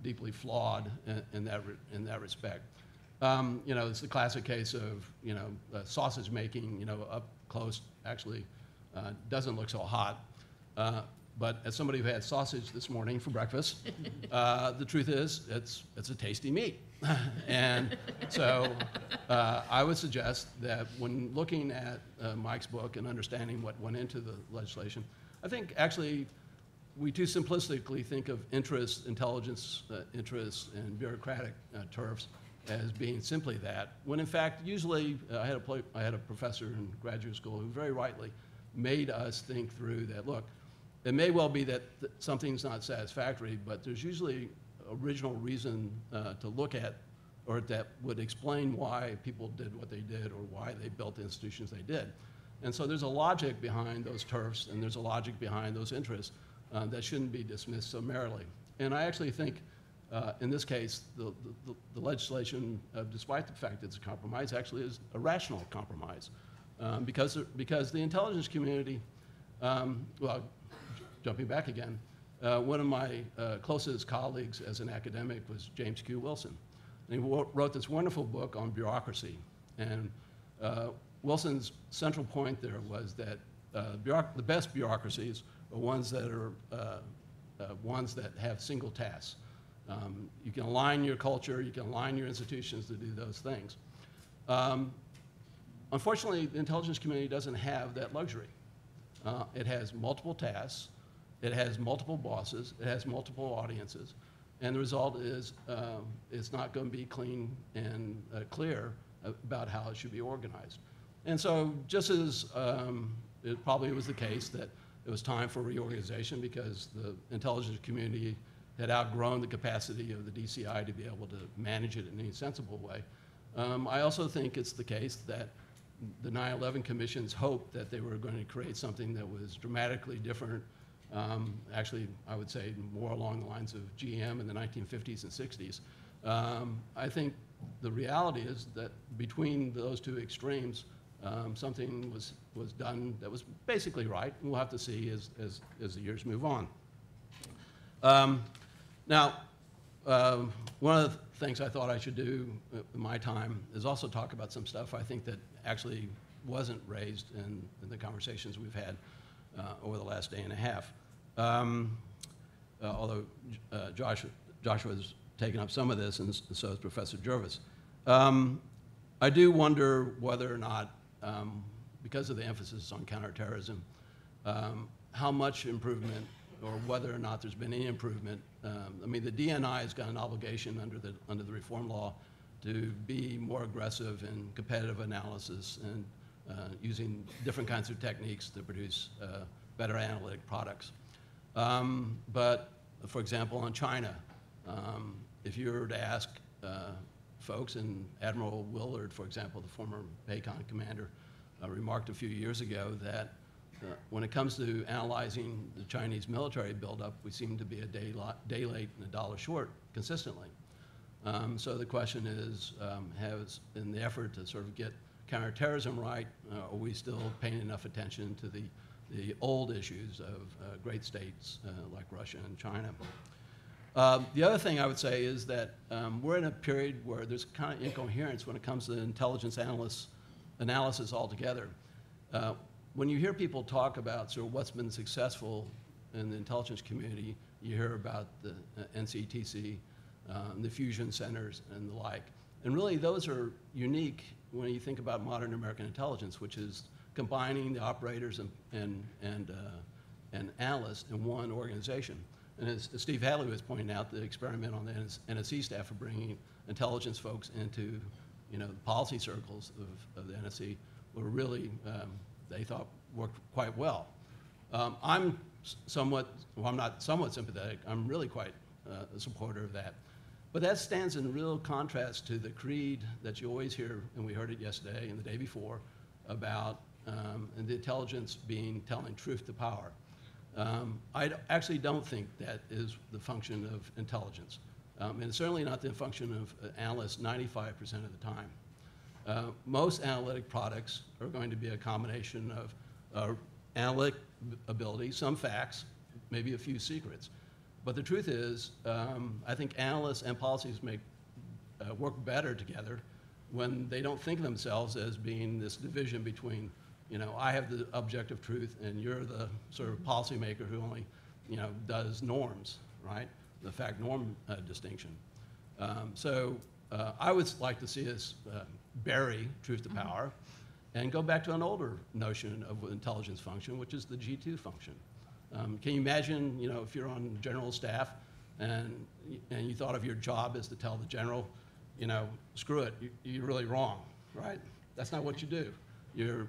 deeply flawed in that respect. It's the classic case of sausage making. Up close actually doesn't look so hot, but as somebody who had sausage this morning for breakfast, the truth is it's a tasty meat, and so. I would suggest that when looking at Mike's book and understanding what went into the legislation, I think actually we too simplistically think of interests, intelligence interests, and bureaucratic turfs as being simply that, when in fact, usually I had a professor in graduate school who very rightly made us think through that, look, it may well be that something's not satisfactory, but there's usually original reason to look at, or that would explain why people did what they did or why they built the institutions they did. And so there's a logic behind those turfs, and there's a logic behind those interests that shouldn't be dismissed so merrily. And I actually think in this case, the legislation, despite the fact it's a compromise, actually is a rational compromise because the intelligence community, well, jumping back again, one of my closest colleagues as an academic was James Q. Wilson. And he wrote this wonderful book on bureaucracy. And Wilson's central point there was that the best bureaucracies are ones that are ones that have single tasks. You can align your culture, you can align your institutions to do those things. Unfortunately, the intelligence community doesn't have that luxury. It has multiple tasks, it has multiple bosses, it has multiple audiences, and the result is it's not going to be clean and clear about how it should be organized. And so just as it probably was the case that it was time for reorganization because the intelligence community had outgrown the capacity of the DCI to be able to manage it in any sensible way. I also think it's the case that the 9/11 Commission's hope that they were going to create something that was dramatically different, actually I would say more along the lines of GM in the 1950s and 60s. I think the reality is that between those two extremes, something was done that was basically right, and we'll have to see as the years move on. One of the things I thought I should do in my time is also talk about some stuff I think that actually wasn't raised in the conversations we've had over the last day and a half. Although Joshua's taken up some of this, and so has Professor Jervis. I do wonder whether or not, because of the emphasis on counterterrorism, how much improvement or whether or not there's been any improvement. I mean, the DNI has got an obligation under the reform law to be more aggressive in competitive analysis and using different kinds of techniques to produce better analytic products. But for example, on China, if you were to ask folks, and Admiral Willard, for example, the former PACON commander, remarked a few years ago that when it comes to analyzing the Chinese military buildup, we seem to be a day late and a dollar short consistently. So the question is, has in the effort to sort of get counterterrorism right, are we still paying enough attention to the old issues of great states like Russia and China? The other thing I would say is that we're in a period where there's kind of incoherence when it comes to intelligence analysis altogether. When you hear people talk about sort of what's been successful in the intelligence community, you hear about the NCTC, the fusion centers, and the like. And really, those are unique when you think about modern American intelligence, which is combining the operators and analysts in one organization. And as Steve Hadley was pointing out, the experiment on the NSC staff of bringing intelligence folks into, you know, the policy circles of the NSC were really they thought worked quite well. I'm somewhat, well, I'm not somewhat sympathetic, I'm really quite a supporter of that. But that stands in real contrast to the creed that you always hear, and we heard it yesterday and the day before, about and the intelligence being telling truth to power. I actually don't think that is the function of intelligence. And it's certainly not the function of analysts 95% of the time. Most analytic products are going to be a combination of analytic ability, some facts, maybe a few secrets. But the truth is, I think analysts and policies work better together when they don't think of themselves as being this division between, you know, I have the objective truth and you're the sort of policymaker who only, you know, does norms, right? The fact-norm distinction. I would like to see us bury truth to power and go back to an older notion of intelligence function, which is the G2 function. Can you imagine, you know, if you're on general staff and you thought of your job as to tell the general you know, screw it, you're really wrong, right? That's not what you do.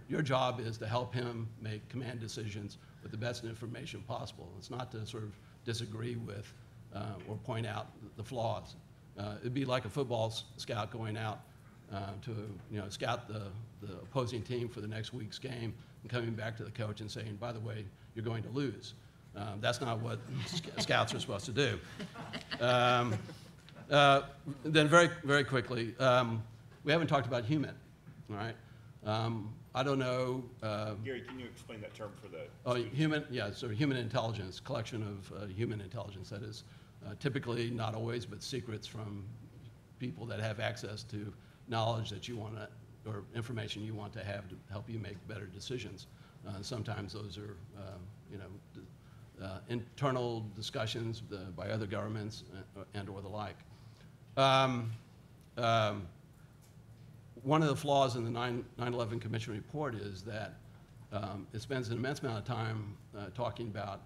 Your job is to help him make command decisions with the best information possible. It's not to sort of disagree with or point out the flaws. It'd be like a football scout going out to, you know, scout the opposing team for the next week's game and coming back to the coach and saying, by the way, you're going to lose. That's not what scouts are supposed to do. Then very, very quickly, we haven't talked about human, all right? I don't know. Gary, can you explain that term for the students? Human, yeah, so human intelligence, collection of human intelligence, that is typically, not always, but secrets from people that have access to knowledge that you want to, or information you want to have to help you make better decisions. Sometimes those are, you know, internal discussions by other governments and or the like. One of the flaws in the 9/11 Commission report is that it spends an immense amount of time talking about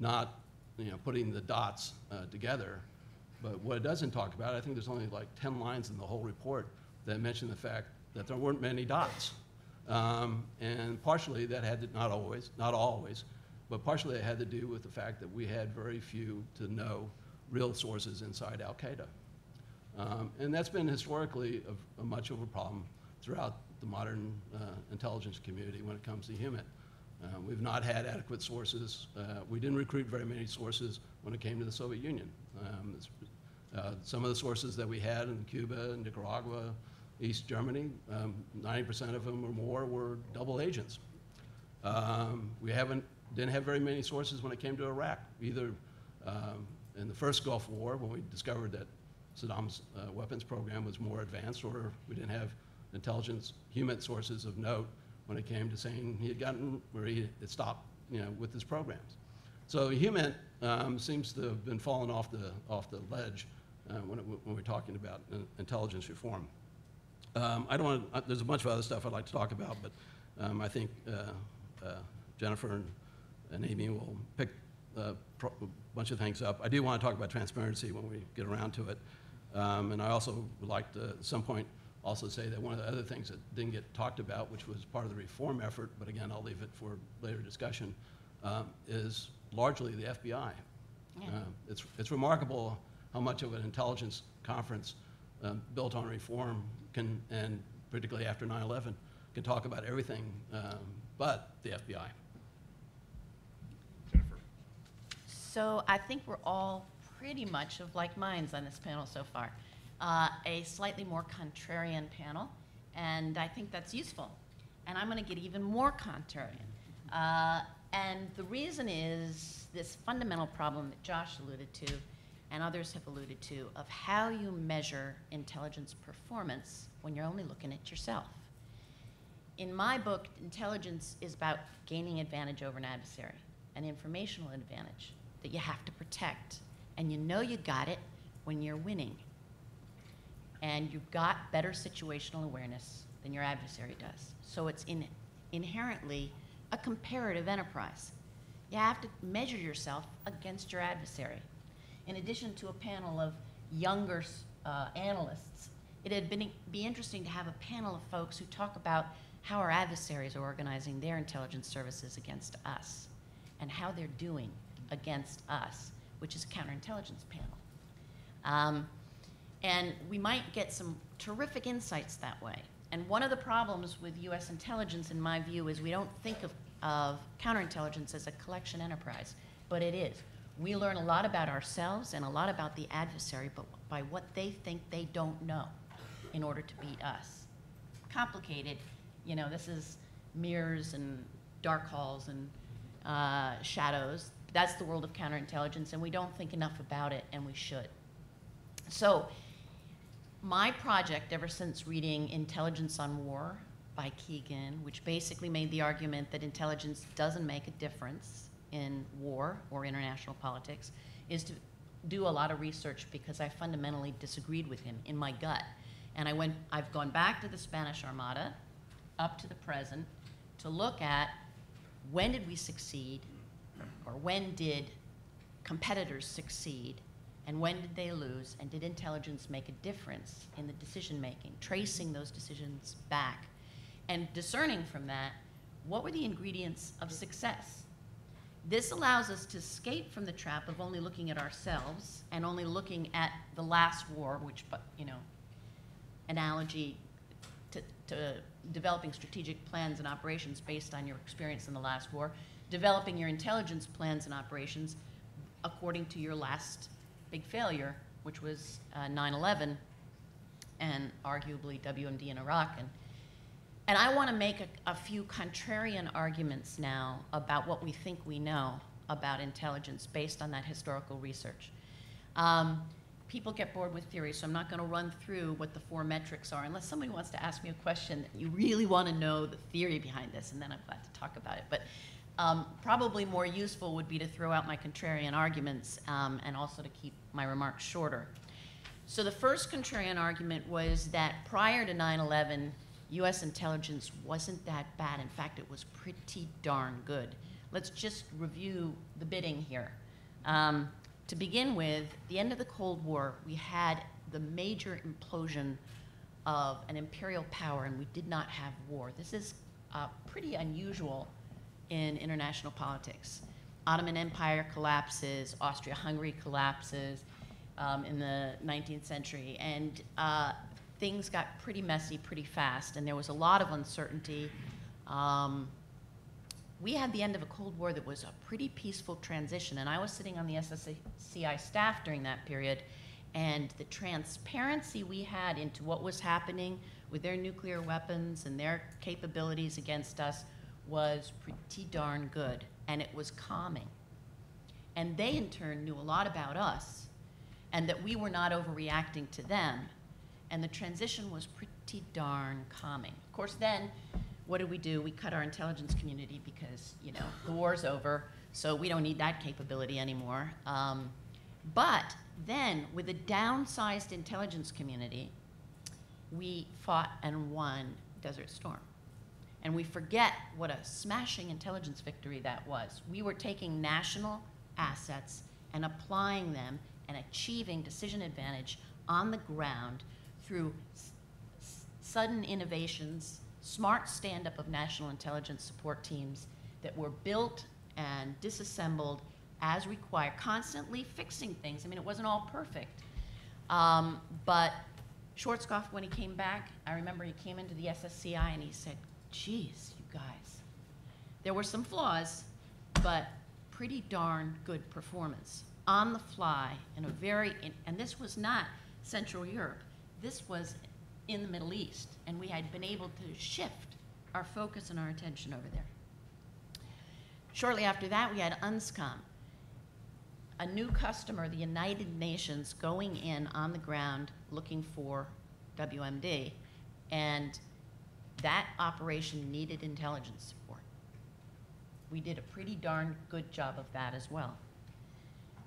not, you know, putting the dots together. But what it doesn't talk about, I think there's only like 10 lines in the whole report that mention the fact that there weren't many dots. And partially that had to, not always, but partially it had to do with the fact that we had very few to no real sources inside al-Qaeda. And that's been historically a much of a problem throughout the modern intelligence community when it comes to human. We've not had adequate sources. We didn't recruit very many sources when it came to the Soviet Union. Some of the sources that we had in Cuba and Nicaragua, East Germany, 90% of them or more were double agents. We didn't have very many sources when it came to Iraq, either in the first Gulf War when we discovered that Saddam's weapons program was more advanced, or we didn't have intelligence, human sources of note when it came to saying he had gotten where he had stopped, you know, with his programs. So human seems to have been falling off the ledge when we're talking about intelligence reform. I don't want to, there's a bunch of other stuff I'd like to talk about, but I think Jennifer and Amy will pick a bunch of things up. I do want to talk about transparency when we get around to it. And I also would like to, at some point, also say that one of the other things that didn't get talked about, which was part of the reform effort, but again, I'll leave it for later discussion, is largely the FBI. Yeah. It's remarkable how much of an intelligence conference built on reform can, and particularly after 9/11, can talk about everything but the FBI. Jennifer. So I think we're all pretty much of like minds on this panel so far. A slightly more contrarian panel, and I think that's useful. And I'm going to get even more contrarian. And the reason is this fundamental problem that Josh alluded to and others have alluded to of how you measure intelligence performance when you're only looking at yourself. In my book, intelligence is about gaining advantage over an adversary, an informational advantage that you have to protect. And you know you got it when you're winning. And you've got better situational awareness than your adversary does. So it's inherently a comparative enterprise. You have to measure yourself against your adversary. In addition to a panel of younger analysts, it had been be interesting to have a panel of folks who talk about how our adversaries are organizing their intelligence services against us and how they're doing against us, which is a counterintelligence panel. And we might get some terrific insights that way. And one of the problems with US intelligence, in my view, is we don't think of counterintelligence as a collection enterprise, but it is. We learn a lot about ourselves and a lot about the adversary, but by what they think they don't know in order to beat us. Complicated, you know, this is mirrors and dark halls and shadows. That's the world of counterintelligence, and we don't think enough about it, and we should. So my project, ever since reading Intelligence on War by Keegan, which basically made the argument that intelligence doesn't make a difference in war or international politics, is to do a lot of research because I fundamentally disagreed with him in my gut. And I've gone back to the Spanish Armada up to the present to look at when did we succeed, or when did competitors succeed, and when did they lose, and did intelligence make a difference in the decision-making, tracing those decisions back, and discerning from that, what were the ingredients of success? This allows us to escape from the trap of only looking at ourselves and only looking at the last war, which, you know, analogy to developing strategic plans and operations based on your experience in the last war, developing your intelligence plans and operations according to your last big failure, which was 9/11 and arguably WMD in Iraq. And I want to make a few contrarian arguments now about what we think we know about intelligence based on that historical research. People get bored with theory, so I'm not going to run through what the four metrics are, unless somebody wants to ask me a question that you really want to know the theory behind this, and then I'm glad to talk about it. But probably more useful would be to throw out my contrarian arguments and also to keep my remarks shorter. So the first contrarian argument was that prior to 9/11, US intelligence wasn't that bad. In fact, it was pretty darn good. Let's just review the bidding here. To begin with, the end of the Cold War, we had the major implosion of an imperial power, and we did not have war. This is pretty unusual in international politics. Ottoman Empire collapses, Austria-Hungary collapses in the 19th century, and things got pretty messy pretty fast, and there was a lot of uncertainty. We had the end of a Cold War that was a pretty peaceful transition, and I was sitting on the SSCI staff during that period, and the transparency we had into what was happening with their nuclear weapons and their capabilities against us was pretty darn good, and it was calming. And they, in turn, knew a lot about us, and that we were not overreacting to them, and the transition was pretty darn calming. Of course, then, what do? We cut our intelligence community because, you know, the war's over, so we don't need that capability anymore. But then, with a downsized intelligence community, we fought and won Desert Storm. And we forget what a smashing intelligence victory that was. We were taking national assets and applying them and achieving decision advantage on the ground through sudden innovations, smart stand-up of national intelligence support teams that were built and disassembled as required, constantly fixing things. I mean, it wasn't all perfect. But Schwarzkopf, when he came back, I remember he came into the SSCI and he said, "Geez, you guys, there were some flaws, but pretty darn good performance on the fly in a very, and this was not Central Europe. This was in the Middle East, and we had been able to shift our focus and our attention over there. Shortly after that, we had UNSCOM, a new customer, the United Nations, going in on the ground looking for WMD, and that operation needed intelligence support. We did a pretty darn good job of that as well.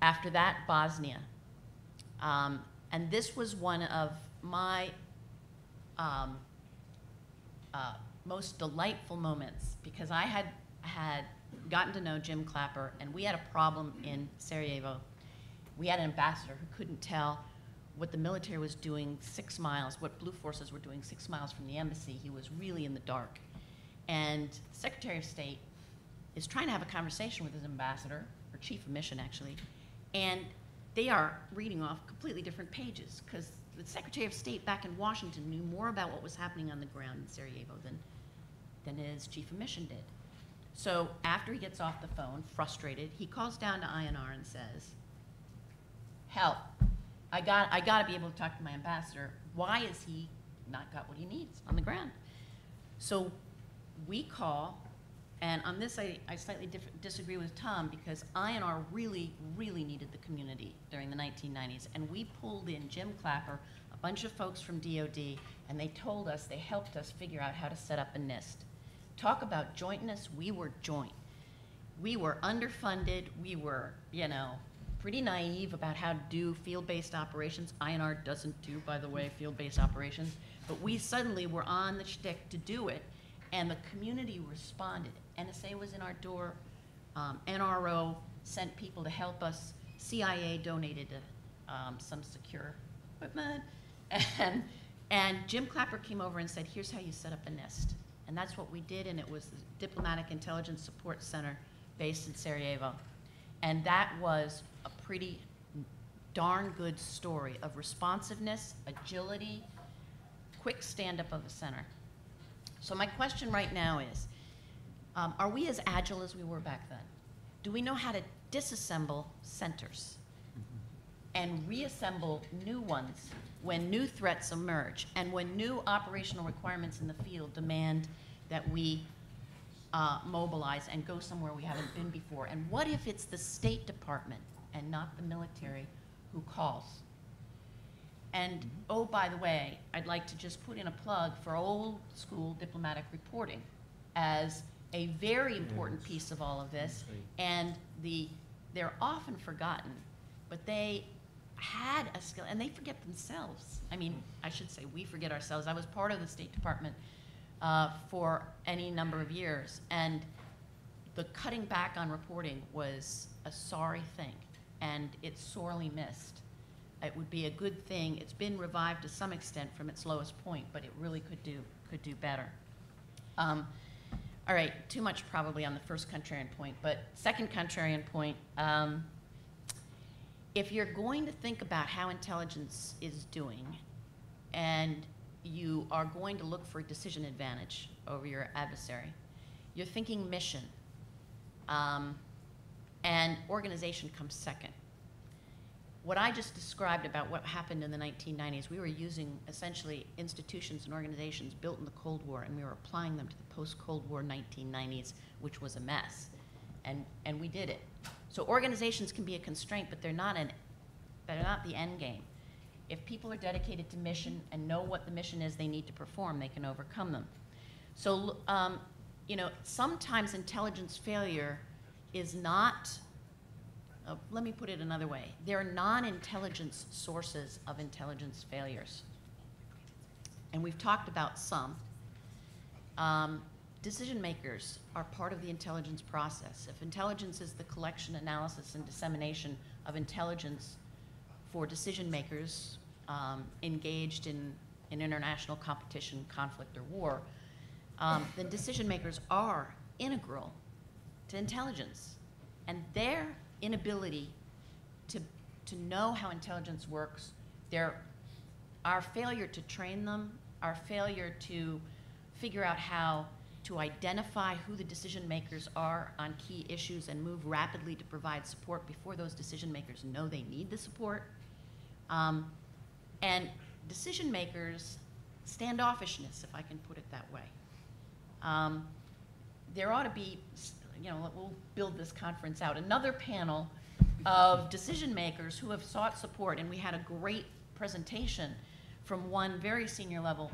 After that, Bosnia. And this was one of my most delightful moments, because I had gotten to know Jim Clapper, and we had a problem in Sarajevo. We had an ambassador who couldn't tell what the military was doing 6 miles, what blue forces were doing 6 miles from the embassy. He was really in the dark. And the Secretary of State is trying to have a conversation with his ambassador, or chief of mission actually, and they are reading off completely different pages, because the Secretary of State back in Washington knew more about what was happening on the ground in Sarajevo than his chief of mission did. So after he gets off the phone, frustrated, he calls down to INR and says, "Help. I got to be able to talk to my ambassador. Why is he not got what he needs on the ground?" So we call, and on this I slightly disagree with Tom, because INR really, really needed the community during the 1990s, and we pulled in Jim Clapper, a bunch of folks from DOD, and they told us, they helped us figure out how to set up a NIST. Talk about jointness, we were joint. We were underfunded, we were, you know, pretty naive about how to do field-based operations. INR doesn't do, by the way, field-based operations. But we suddenly were on the shtick to do it, and the community responded. NSA was in our door. NRO sent people to help us. CIA donated some secure equipment. And Jim Clapper came over and said, here's how you set up a nest. And that's what we did, and it was the Diplomatic Intelligence Support Center based in Sarajevo. And that was a pretty darn good story of responsiveness, agility, quick stand-up of a center. So my question right now is, are we as agile as we were back then? Do we know how to disassemble centers and reassemble new ones when new threats emerge and when new operational requirements in the field demand that we mobilize and go somewhere we haven't been before? And what if it's the State Department and not the military who calls? And oh, by the way, I'd like to just put in a plug for old school diplomatic reporting as a very important piece of all of this. And they're often forgotten, but they had a skill, and they forget themselves. I mean, I should say we forget ourselves. I was part of the State Department for any number of years, and the cutting back on reporting was a sorry thing, and it's sorely missed. It would be a good thing. It's been revived to some extent from its lowest point, but it really could do better. All right, too much probably on the first contrarian point, but second contrarian point, if you're going to think about how intelligence is doing and you are going to look for a decision advantage over your adversary, you're thinking mission, and organization comes second. What I just described about what happened in the 1990s, we were using essentially institutions and organizations built in the Cold War, and we were applying them to the post-Cold War 1990s, which was a mess, and we did it. So organizations can be a constraint, but they're not the end game. If people are dedicated to mission and know what the mission is they need to perform, they can overcome them. So you know, sometimes intelligence failure is not, let me put it another way. There are non-intelligence sources of intelligence failures. And we've talked about some. Decision makers are part of the intelligence process. If intelligence is the collection, analysis, and dissemination of intelligence for decision makers engaged in international competition, conflict, or war, then decision makers are integral to intelligence. And their inability to know how intelligence works, our failure to train them, our failure to figure out how to identify who the decision makers are on key issues and move rapidly to provide support before those decision makers know they need the support. And decision makers, standoffishness, if I can put it that way. There ought to be, you know, we'll build this conference out, another panel of decision makers who have sought support, and we had a great presentation from one very senior level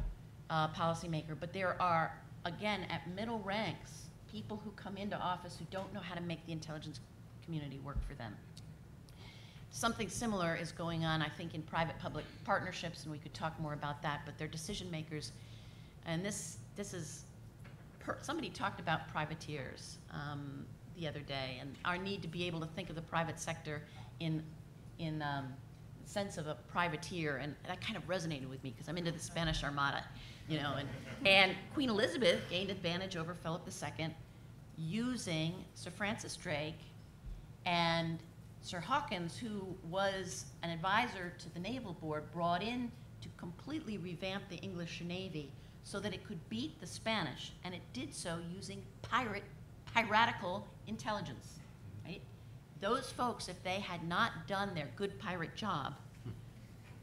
policymaker, but there are, again, at middle ranks, people who come into office who don't know how to make the intelligence community work for them. Something similar is going on, I think, in private-public partnerships, and we could talk more about that, but they're decision makers, and this is, somebody talked about privateers the other day, and our need to be able to think of the private sector in the sense of a privateer, and that kind of resonated with me because I'm into the Spanish Armada, you know, and Queen Elizabeth gained advantage over Philip II using Sir Francis Drake and Sir Hawkins, who was an advisor to the Naval Board, brought in to completely revamp the English Navy so that it could beat the Spanish, and it did so using piratical intelligence, right? Those folks, if they had not done their good pirate job,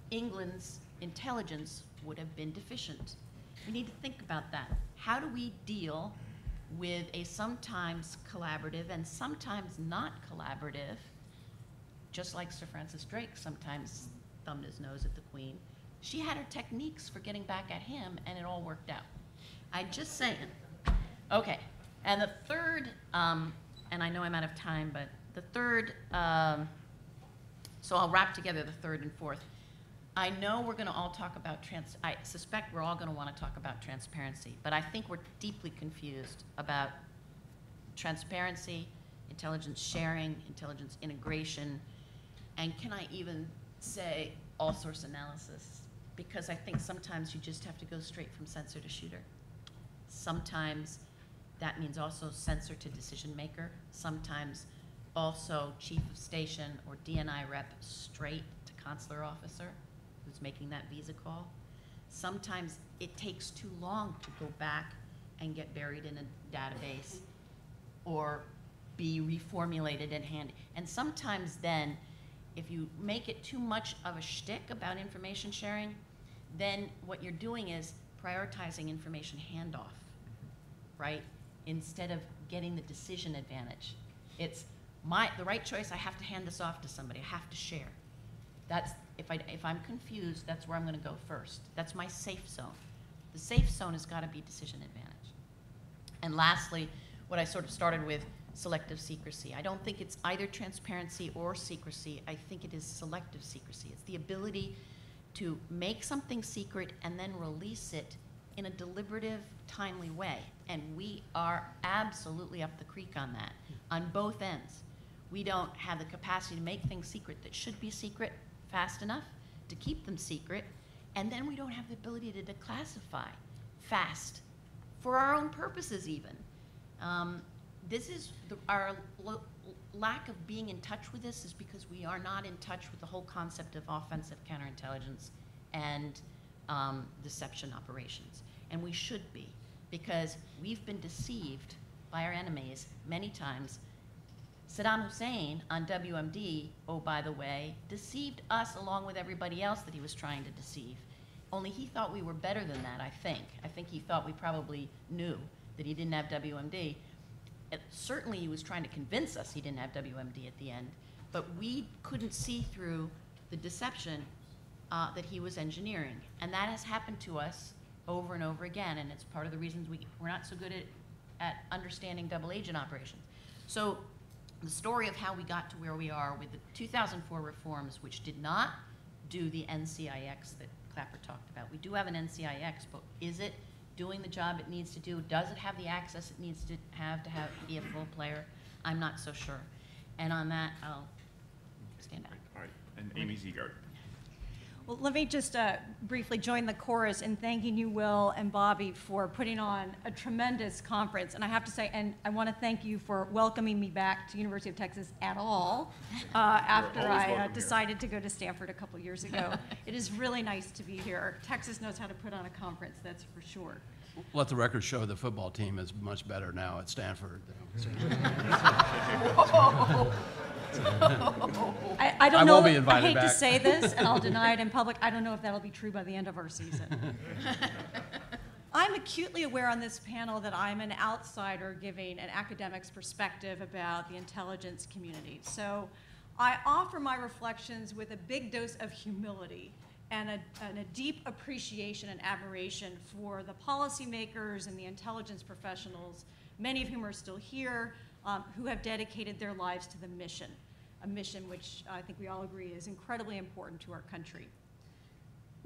England's intelligence would have been deficient. We need to think about that. How do we deal with a sometimes collaborative and sometimes not collaborative, just like Sir Francis Drake sometimes thumbed his nose at the Queen? She had her techniques for getting back at him, and it all worked out. I'm just saying. Okay, and the third, and I know I'm out of time, but the third, so I'll wrap together the third and fourth. I know we're gonna all talk about, I suspect we're all gonna wanna talk about transparency, but I think we're deeply confused about transparency, intelligence sharing, intelligence integration, and can I even say all source analysis, because I think sometimes you just have to go straight from sensor to shooter. Sometimes that means also sensor to decision maker. Sometimes also chief of station or DNI rep straight to consular officer who's making that visa call. Sometimes it takes too long to go back and get buried in a database or be reformulated and handed. And sometimes then, if you make it too much of a shtick about information sharing, then what you're doing is prioritizing information handoff, right? Instead of getting the decision advantage. It's the right choice, I have to hand this off to somebody, I have to share. That's, if I'm confused, that's where I'm gonna go first. That's my safe zone. The safe zone has gotta be decision advantage. And lastly, what I sort of started with, selective secrecy. I don't think it's either transparency or secrecy. I think it is selective secrecy. It's the ability to make something secret and then release it in a deliberative, timely way. And we are absolutely up the creek on that, on both ends. We don't have the capacity to make things secret that should be secret fast enough to keep them secret. And then we don't have the ability to declassify fast for our own purposes even. This is our lack of being in touch with this is because we are not in touch with the whole concept of offensive counterintelligence and deception operations. And we should be, because we've been deceived by our enemies many times. Saddam Hussein on WMD, oh, by the way, deceived us along with everybody else that he was trying to deceive. Only he thought we were better than that, I think. I think he thought we probably knew that he didn't have WMD. Certainly he was trying to convince us he didn't have WMD at the end, but we couldn't see through the deception that he was engineering. And that has happened to us over and over again, and it's part of the reasons we're not so good at understanding double agent operations. So the story of how we got to where we are with the 2004 reforms, which did not do the NCIX that Clapper talked about. We do have an NCIX, but is it doing the job it needs to do? Does it have the access it needs to have be a full player? I'm not so sure. And on that, I'll stand back. All right, and Amy Zegart. Well, let me just briefly join the chorus in thanking you, Will and Bobby, for putting on a tremendous conference. And I have to say, and I want to thank you for welcoming me back to University of Texas at all after I decided to go to Stanford a couple years ago. It is really nice to be here. Texas knows how to put on a conference, that's for sure. Let the record show the football team is much better now at Stanford. Whoa. I don't know. I hate to say this, and I'll deny it in public. I don't know if that'll be true by the end of our season. I'm acutely aware on this panel that I'm an outsider giving an academic's perspective about the intelligence community. So I offer my reflections with a big dose of humility and a deep appreciation and admiration for the policymakers and the intelligence professionals, many of whom are still here, who have dedicated their lives to the mission, a mission which I think we all agree is incredibly important to our country.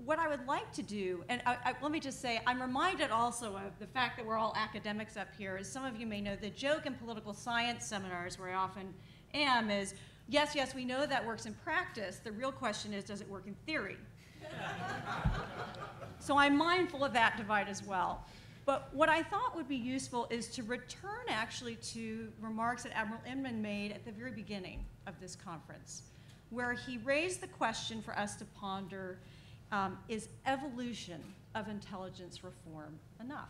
What I would like to do, and let me just say, I'm reminded also of the fact that we're all academics up here. As some of you may know, the joke in political science seminars where I often am is, yes, yes, we know that works in practice. The real question is, does it work in theory? So I'm mindful of that divide as well. But what I thought would be useful is to return actually to remarks that Admiral Inman made at the very beginning of this conference, where he raised the question for us to ponder, is evolution of intelligence reform enough?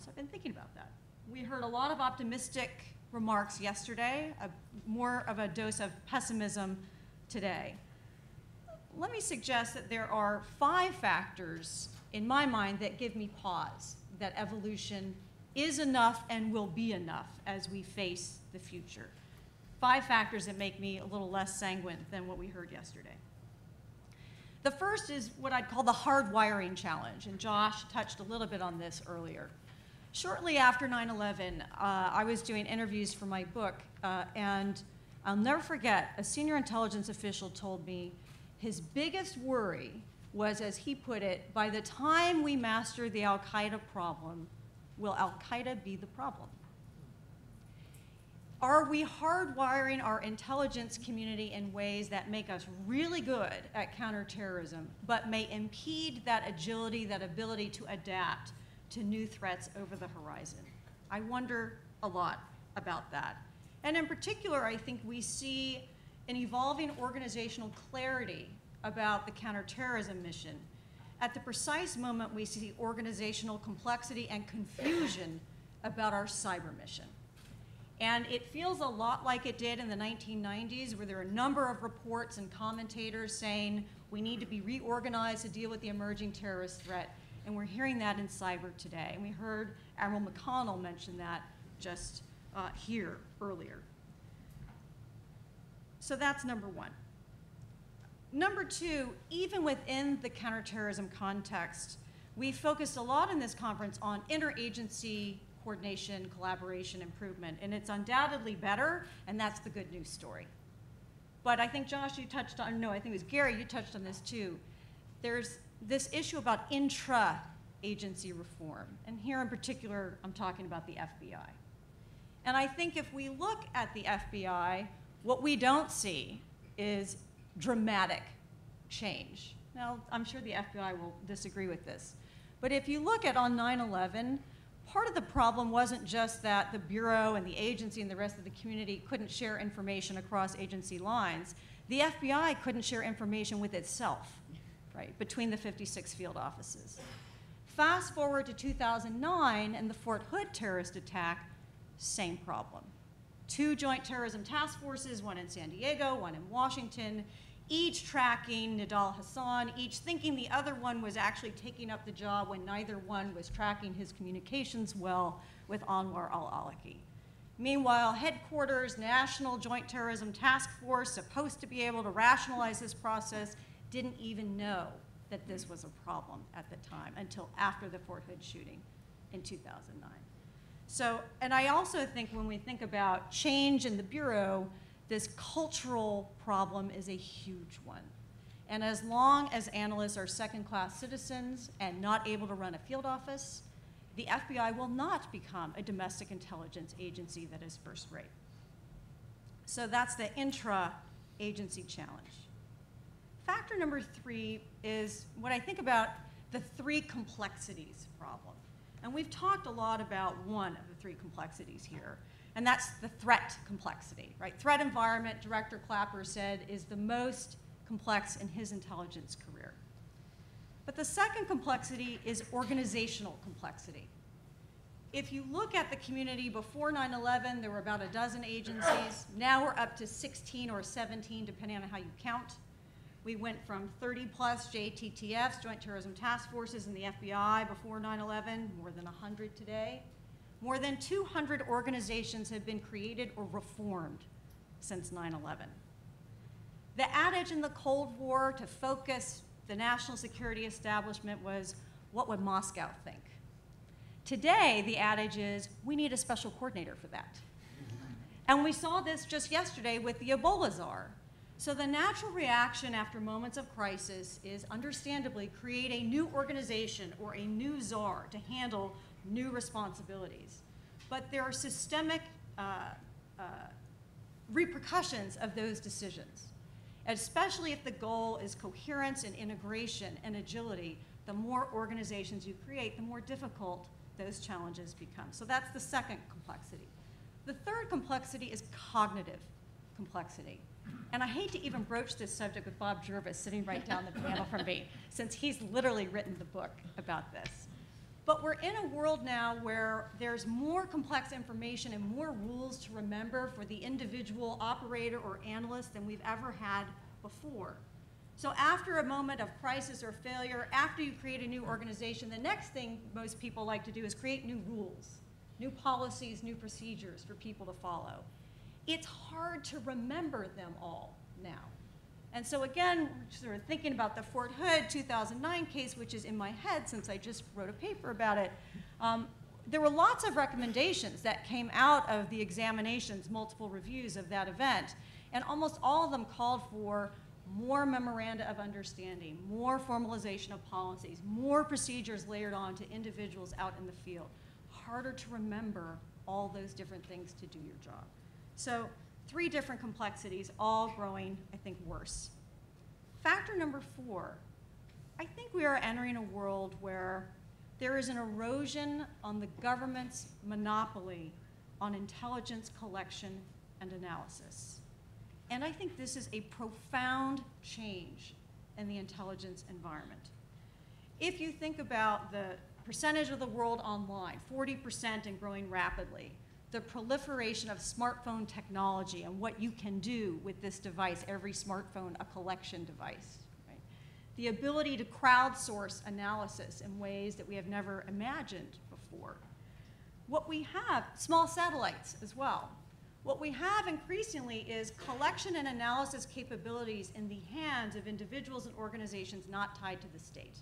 So I've been thinking about that. We heard a lot of optimistic remarks yesterday, more of a dose of pessimism today. Let me suggest that there are 5 factors in my mind that give me pause, that evolution is enough and will be enough as we face the future. 5 factors that make me a little less sanguine than what we heard yesterday. The first is what I'd call the hardwiring challenge, and Josh touched a little bit on this earlier. Shortly after 9/11, I was doing interviews for my book, and I'll never forget, a senior intelligence official told me his biggest worry was, as he put it, by the time we master the Al-Qaeda problem, will Al-Qaeda be the problem? Are we hardwiring our intelligence community in ways that make us really good at counterterrorism, but may impede that agility, that ability to adapt to new threats over the horizon? I wonder a lot about that. And in particular, I think we see an evolving organizational clarity about the counterterrorism mission at the precise moment we see organizational complexity and confusion about our cyber mission. And it feels a lot like it did in the 1990s, where there were a number of reports and commentators saying we need to be reorganized to deal with the emerging terrorist threat. And we're hearing that in cyber today. And we heard Admiral McConnell mention that just here earlier. So that's number one. Number two, even within the counterterrorism context, we focused a lot in this conference on interagency coordination, collaboration, improvement. And it's undoubtedly better, and that's the good news story. But I think, Josh, you touched on, no, I think it was Gary, you touched on this too. There's this issue about intra-agency reform. And here in particular, I'm talking about the FBI. And I think if we look at the FBI, what we don't see is dramatic change. Now, I'm sure the FBI will disagree with this. But if you look at on 9/11, part of the problem wasn't just that the Bureau and the agency and the rest of the community couldn't share information across agency lines. The FBI couldn't share information with itself, right, between the 56 field offices. Fast forward to 2009 and the Fort Hood terrorist attack, same problem. Two joint terrorism task forces, one in San Diego, one in Washington, each tracking Nidal Hassan, each thinking the other one was actually taking up the job when neither one was tracking his communications well with Anwar al-Awlaki. Meanwhile, headquarters, National Joint Terrorism Task Force, supposed to be able to rationalize this process, didn't even know that this was a problem at the time until after the Fort Hood shooting in 2009. So, and I also think when we think about change in the Bureau, this cultural problem is a huge one. And as long as analysts are second-class citizens and not able to run a field office, the FBI will not become a domestic intelligence agency that is first-rate. So that's the intra-agency challenge. Factor number three is what I think about the three complexities problem. And we've talked a lot about one of the three complexities here. And that's the threat complexity, right? Threat environment, Director Clapper said, is the most complex in his intelligence career. But the second complexity is organizational complexity. If you look at the community before 9/11, there were about a dozen agencies. Now we're up to 16 or 17, depending on how you count. We went from 30-plus JTTFs, Joint Terrorism Task Forces, and the FBI before 9/11, more than 100 today. More than 200 organizations have been created or reformed since 9/11. The adage in the Cold War to focus the national security establishment was, what would Moscow think? Today, the adage is, we need a special coordinator for that. And we saw this just yesterday with the Ebola czar. So the natural reaction after moments of crisis is, understandably, create a new organization or a new czar to handle new responsibilities. But there are systemic repercussions of those decisions, especially if the goal is coherence and integration and agility. The more organizations you create, the more difficult those challenges become. So that's the second complexity. The third complexity is cognitive complexity. And I hate to even broach this subject with Bob Jervis sitting right down the panel from me, since he's literally written the book about this. But we're in a world now where there's more complex information and more rules to remember for the individual operator or analyst than we've ever had before. So after a moment of crisis or failure, after you create a new organization, the next thing most people like to do is create new rules, new policies, new procedures for people to follow. It's hard to remember them all now. And so again, sort of thinking about the Fort Hood 2009 case, which is in my head since I just wrote a paper about it, there were lots of recommendations that came out of the examinations, multiple reviews of that event. And almost all of them called for more memoranda of understanding, more formalization of policies, more procedures layered on to individuals out in the field. Harder to remember all those different things to do your job. So three different complexities, all growing, I think, worse. Factor number four, I think we are entering a world where there is an erosion on the government's monopoly on intelligence collection and analysis. And I think this is a profound change in the intelligence environment. If you think about the percentage of the world online, 40% and growing rapidly, the proliferation of smartphone technology and what you can do with this device, every smartphone a collection device, right? The ability to crowdsource analysis in ways that we have never imagined before. What we have, small satellites as well. What we have increasingly is collection and analysis capabilities in the hands of individuals and organizations not tied to the state.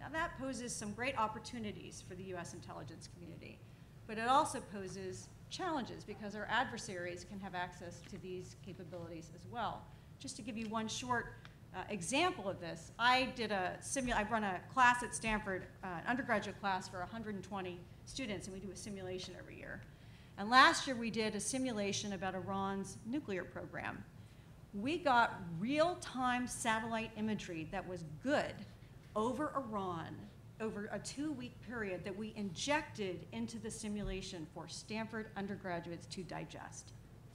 Now that poses some great opportunities for the U.S. intelligence community, but it also poses challenges because our adversaries can have access to these capabilities as well. Just to give you one short example of this, I've run a class at Stanford, an undergraduate class for 120 students, and we do a simulation every year. And last year we did a simulation about Iran's nuclear program. We got real-time satellite imagery that was good over Iran over a 2-week period that we injected into the simulation for Stanford undergraduates to digest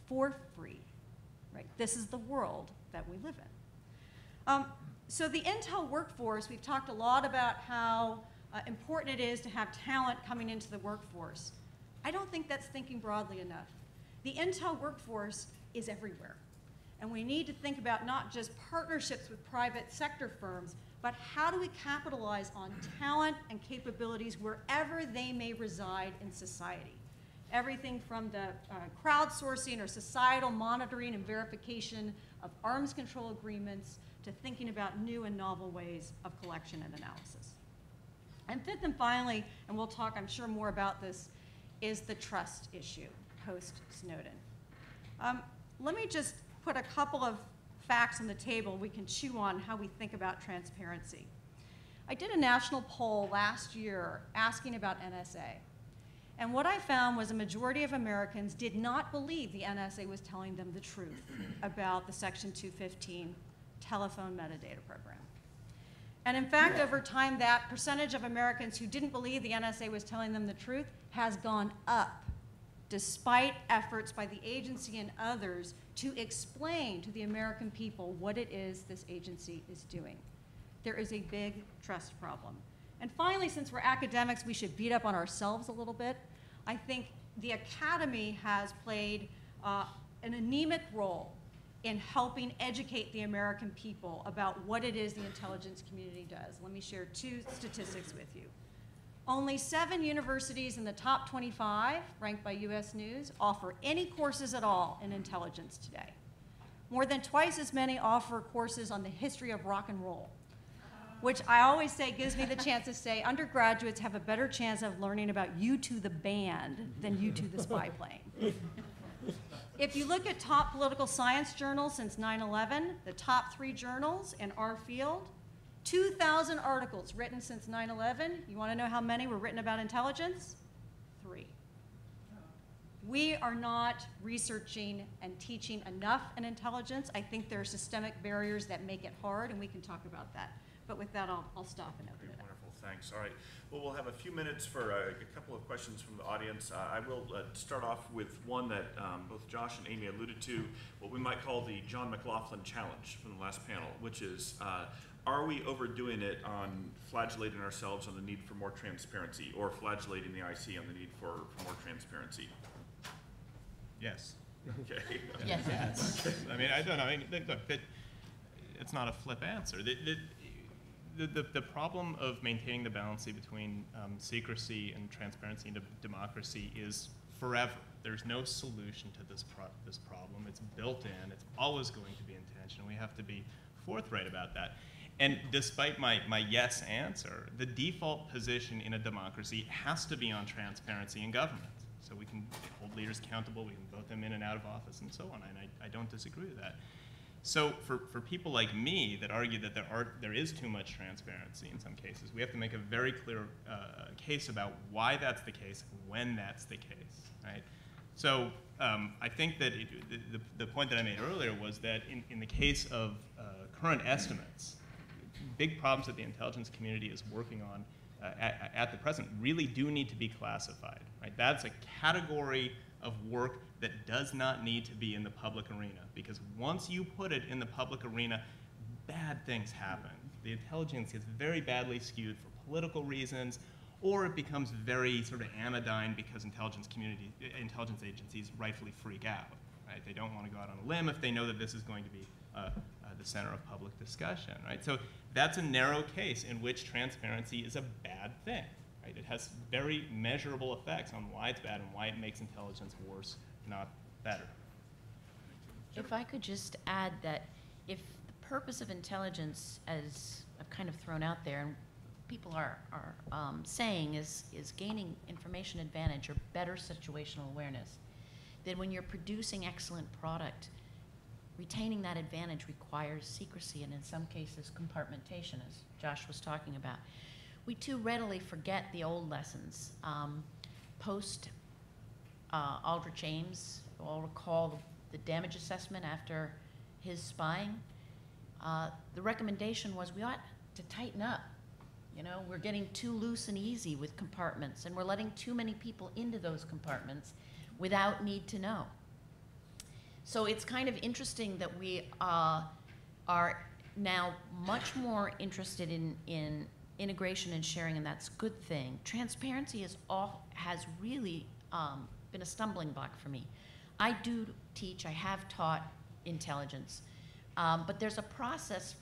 for free, right? This is the world that we live in. So the intel workforce, we've talked a lot about how important it is to have talent coming into the workforce. I don't think that's thinking broadly enough. The intel workforce is everywhere. And we need to think about not just partnerships with private sector firms, but how do we capitalize on talent and capabilities wherever they may reside in society? Everything from the crowdsourcing or societal monitoring and verification of arms control agreements to thinking about new and novel ways of collection and analysis. And fifth and finally, and we'll talk, I'm sure, more about this, is the trust issue post-Snowden. Let me just put a couple of facts on the table we can chew on how we think about transparency. I did a national poll last year asking about NSA. And what I found was a majority of Americans did not believe the NSA was telling them the truth about the Section 215 telephone metadata program. And in fact, over time, that percentage of Americans who didn't believe the NSA was telling them the truth has gone up, despite efforts by the agency and others to explain to the American people what it is this agency is doing. There is a big trust problem. And finally, since we're academics, we should beat up on ourselves a little bit. I think the academy has played an anemic role in helping educate the American people about what it is the intelligence community does. Let me share two statistics with you. Only 7 universities in the top 25, ranked by US News, offer any courses at all in intelligence today. More than twice as many offer courses on the history of rock and roll, which I always say gives me the chance to say undergraduates have a better chance of learning about U2 the band than U2 the spy plane. If you look at top political science journals since 9/11, the top 3 journals in our field, 2,000 articles written since 9/11. You want to know how many were written about intelligence? 3. We are not researching and teaching enough in intelligence. I think there are systemic barriers that make it hard, and we can talk about that. But with that, I'll stop and open it up. Wonderful, thanks. All right. Well, we'll have a few minutes for a couple of questions from the audience. I will start off with one that both Josh and Amy alluded to, what we might call the John McLaughlin challenge from the last panel, which is, are we overdoing it on flagellating ourselves on the need for more transparency, or flagellating the IC on the need for more transparency? Yes. Okay. Yes. Yes. Okay. I mean, I don't know. I mean, look, it's not a flip answer. The problem of maintaining the balance between secrecy and transparency into democracy is forever. There's no solution to this problem. It's built in. It's always going to be in tension. We have to be forthright about that. And despite my yes answer, the default position in a democracy has to be on transparency in government. So we can hold leaders accountable, we can vote them in and out of office and so on, and I don't disagree with that. So for people like me that argue that there is too much transparency in some cases, we have to make a very clear case about why that's the case, when that's the case, right? So I think that the point that I made earlier was that in the case of current estimates, big problems that the intelligence community is working on at the present really do need to be classified. Right? That's a category of work that does not need to be in the public arena, because once you put it in the public arena, bad things happen. The intelligence gets very badly skewed for political reasons, or it becomes very sort of anodyne because intelligence agencies rightfully freak out. Right? They don't want to go out on a limb if they know that this is going to be the center of public discussion. Right? So that's a narrow case in which transparency is a bad thing. Right? It has very measurable effects on why it's bad and why it makes intelligence worse, not better. If I could just add that if the purpose of intelligence, as I've kind of thrown out there, and people are saying is gaining information advantage or better situational awareness, then when you're producing excellent product, retaining that advantage requires secrecy and in some cases compartmentation, as Josh was talking about. We too readily forget the old lessons. Post Aldrich Ames, you all recall the damage assessment after his spying. The recommendation was we ought to tighten up. You know, we're getting too loose and easy with compartments, and we're letting too many people into those compartments without need to know. So it's kind of interesting that we are now much more interested in integration and sharing, and that's a good thing. Transparency has really been a stumbling block for me. I do teach, I have taught intelligence, but there's a process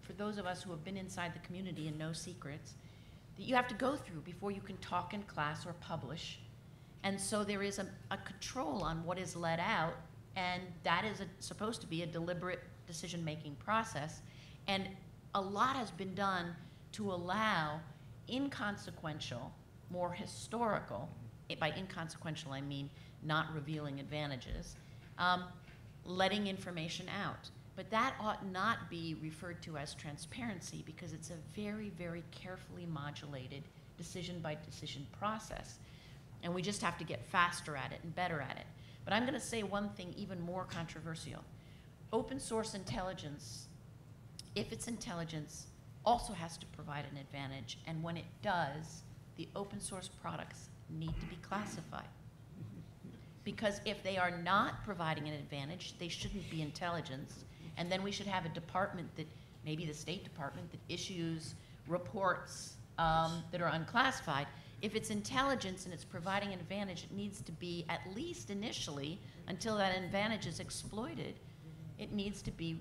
for those of us who have been inside the community and know secrets, that you have to go through before you can talk in class or publish. And so there is a control on what is let out, and that is supposed to be a deliberate decision-making process. And a lot has been done to allow inconsequential, more historical, by inconsequential I mean not revealing advantages, letting information out. But that ought not be referred to as transparency, because it's a very, very carefully modulated decision by decision process. And we just have to get faster at it and better at it. But I'm gonna say one thing even more controversial. Open source intelligence, if it's intelligence, also has to provide an advantage. And when it does, the open source products need to be classified. Because if they are not providing an advantage, they shouldn't be intelligence. And then we should have a department that, maybe the State Department, that issues reports that are unclassified. If it's intelligence and it's providing an advantage, it needs to be, at least initially, until that advantage is exploited, it needs to be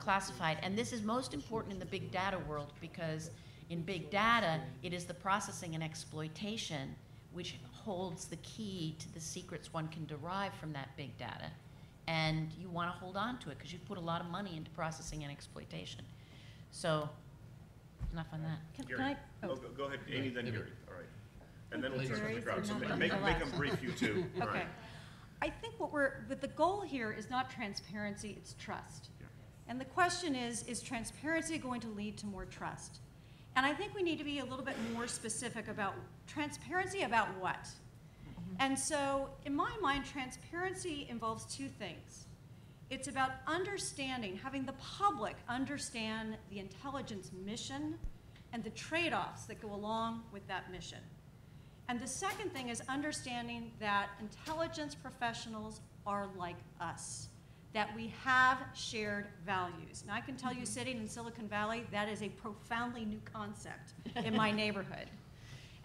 classified. And this is most important in the big data world, because in big data, it is the processing and exploitation which holds the key to the secrets one can derive from that big data. And you want to hold on to it because you put a lot of money into processing and exploitation. So, enough on that. Can I? Oh. Go ahead, Amy, then Gary. All right. And then we'll turn to the crowd. So make them brief, you two. Okay. Right. I think but the goal here is not transparency, it's trust. Yeah. And the question is transparency going to lead to more trust? And I think we need to be a little bit more specific about transparency about what. And so, in my mind, transparency involves two things. It's about understanding, having the public understand the intelligence mission and the trade-offs that go along with that mission. And the second thing is understanding that intelligence professionals are like us, that we have shared values. Now, I can tell you, sitting in Silicon Valley, that is a profoundly new concept in my neighborhood.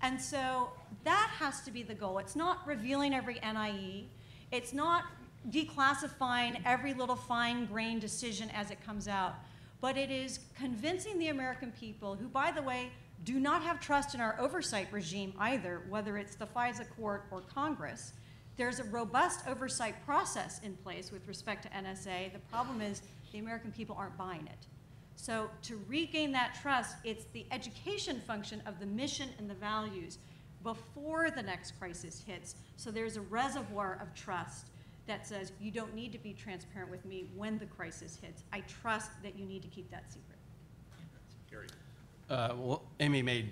And so that has to be the goal. It's not revealing every NIE. It's not declassifying every little fine-grained decision as it comes out. But it is convincing the American people, who, by the way, do not have trust in our oversight regime either, whether it's the FISA court or Congress. There's a robust oversight process in place with respect to NSA. The problem is the American people aren't buying it. So to regain that trust, it's the education function of the mission and the values before the next crisis hits. So there's a reservoir of trust that says, you don't need to be transparent with me when the crisis hits. I trust that you need to keep that secret. Gary. Well, Amy made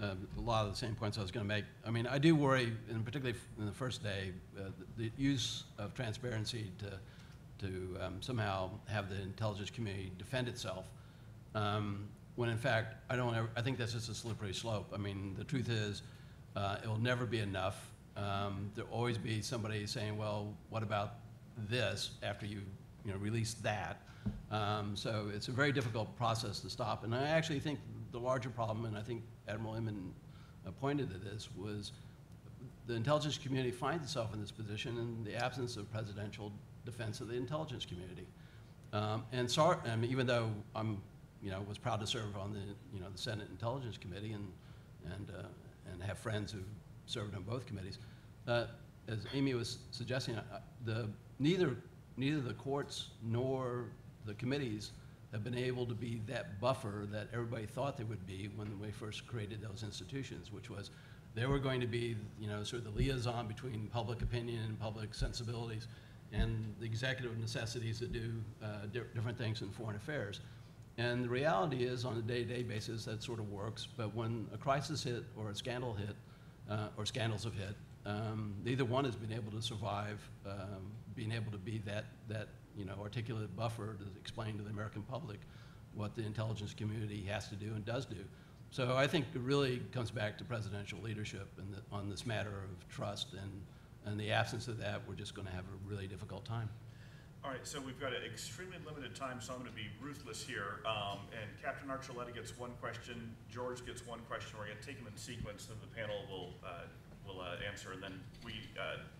a lot of the same points I was going to make. I mean, I do worry, and particularly in the first day, the use of transparency to somehow have the intelligence community defend itself, when in fact, I think that's just a slippery slope. I mean, the truth is, it will never be enough. There'll always be somebody saying, well, what about this after you release that? So it's a very difficult process to stop. And I actually think the larger problem, and I think Admiral Inman pointed to this, was the intelligence community finds itself in this position in the absence of presidential defense of the intelligence community. And so, I mean, even though I'm, was proud to serve on the, the Senate Intelligence Committee and have friends who served on both committees, as Amy was suggesting, neither the courts nor the committees have been able to be that buffer that everybody thought they would be when we first created those institutions, which was they were going to be, sort of the liaison between public opinion and public sensibilities and the executive necessities to do different things in foreign affairs. And the reality is, on a day-to-day basis, that sort of works. But when a crisis hit or a scandal hit, or scandals have hit, neither one has been able to survive being able to be that articulate buffer to explain to the American public what the intelligence community has to do and does do. So I think it really comes back to presidential leadership and on this matter of trust, and the absence of that, we're just going to have a really difficult time. All right, so we've got an extremely limited time, so I'm going to be ruthless here. And Captain Archuleta gets one question, George gets one question. We're going to take them in sequence, and the panel will answer, and then we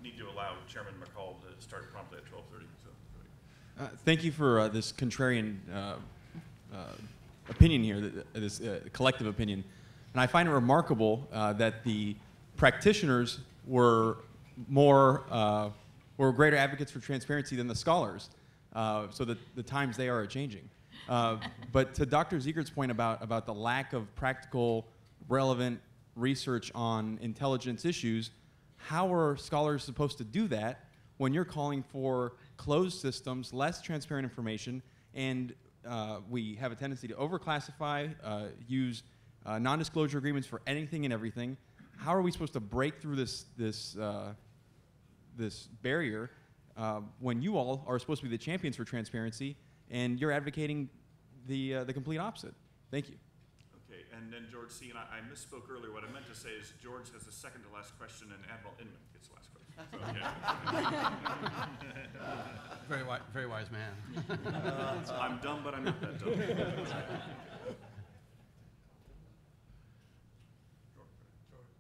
need to allow Chairman McCall to start promptly at 12:30. So. Thank you for this contrarian opinion here, this collective opinion. And I find it remarkable that the practitioners were greater advocates for transparency than the scholars, so that the times they are changing. But to Dr. Zegart's point about the lack of practical, relevant research on intelligence issues, how are scholars supposed to do that when you're calling for closed systems, less transparent information, and we have a tendency to overclassify, use non-disclosure agreements for anything and everything? How are we supposed to break through this barrier when you all are supposed to be the champions for transparency and you're advocating the complete opposite? Thank you. Okay, and then George C. and I misspoke earlier. What I meant to say is George has the second to last question and Admiral Inman gets the last question. So, okay. Very wise man. I'm dumb, but I'm not that dumb.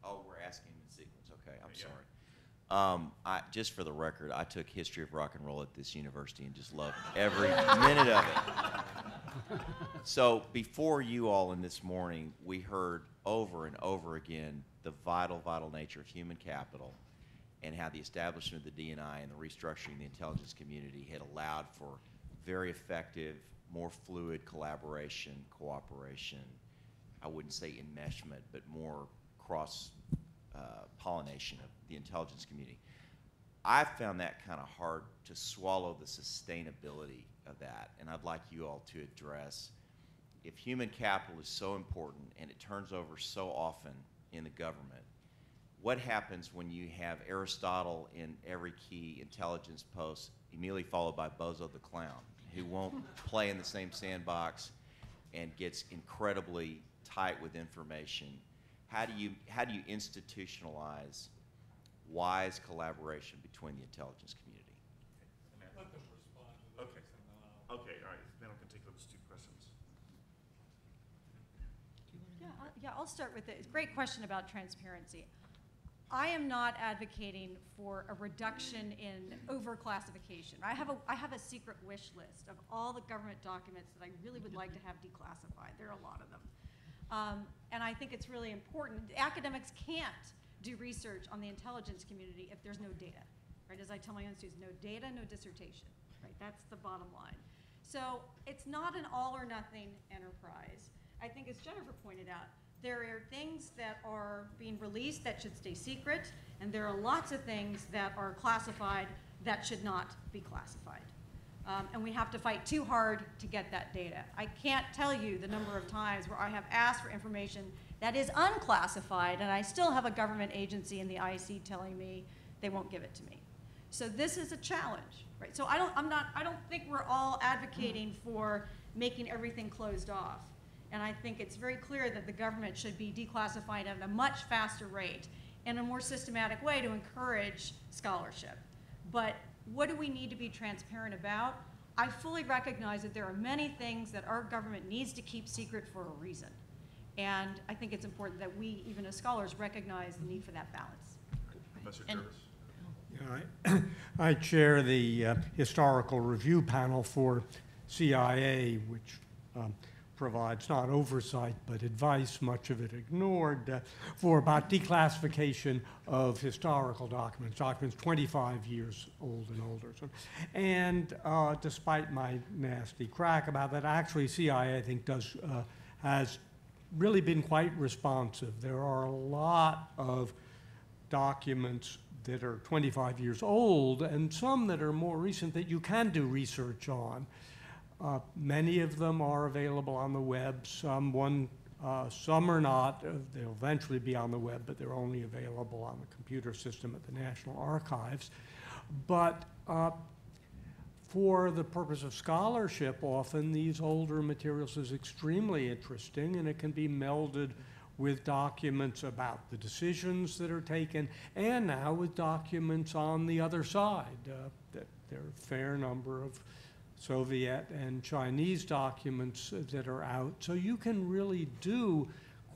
Oh, we're asking in sequence. Okay, I'm sorry. Just for the record, I took history of rock and roll at this university and just loved every minute of it. So before you all in this morning, we heard over and over again the vital, vital nature of human capital and how the establishment of the DNI and the restructuring of the intelligence community had allowed for very effective, more fluid collaboration, cooperation. I wouldn't say enmeshment, but more cross pollination of the intelligence community. I found that kind of hard to swallow, the sustainability of that, and I'd like you all to address, if human capital is so important and it turns over so often in the government, what happens when you have Aristotle in every key intelligence post, immediately followed by Bozo the Clown, who won't play in the same sandbox and gets incredibly tight with information? How do you institutionalize wise collaboration between the intelligence community? Let them respond. Okay. Okay. All right. Then I can take those two questions. I'll start with it. Great question about transparency. I am not advocating for a reduction in overclassification. I have a secret wish list of all the government documents that I really would like to have declassified. There are a lot of them. And I think it's really important. Academics can't do research on the intelligence community if there's no data, right? As I tell my own students, no data, no dissertation, right? That's the bottom line. So it's not an all or nothing enterprise. I think, as Jennifer pointed out, there are things that are being released that should stay secret, and there are lots of things that are classified that should not be classified. And we have to fight too hard to get that data. I can't tell you the number of times where I have asked for information that is unclassified, and I still have a government agency in the IC telling me they won't give it to me. So this is a challenge, right? So I don't think we're all advocating for making everything closed off. And I think it's very clear that the government should be declassified at a much faster rate and a more systematic way to encourage scholarship. But what do we need to be transparent about? I fully recognize that there are many things that our government needs to keep secret for a reason. And I think it's important that we, even as scholars, recognize the need for that balance. Professor Jervis. Yeah, I chair the historical review panel for CIA, which provides not oversight, but advice, much of it ignored, for about declassification of historical documents, documents 25 years old and older. So, and despite my nasty crack about that, actually CIA, I think, has really been quite responsive. There are a lot of documents that are 25 years old and some that are more recent that you can do research on. Many of them are available on the web. Some are not. They'll eventually be on the web, but they're only available on the computer system at the National Archives. But for the purpose of scholarship, often these older materials is extremely interesting, and it can be melded with documents about the decisions that are taken, and now with documents on the other side. That there are a fair number of Soviet and Chinese documents that are out. So you can really do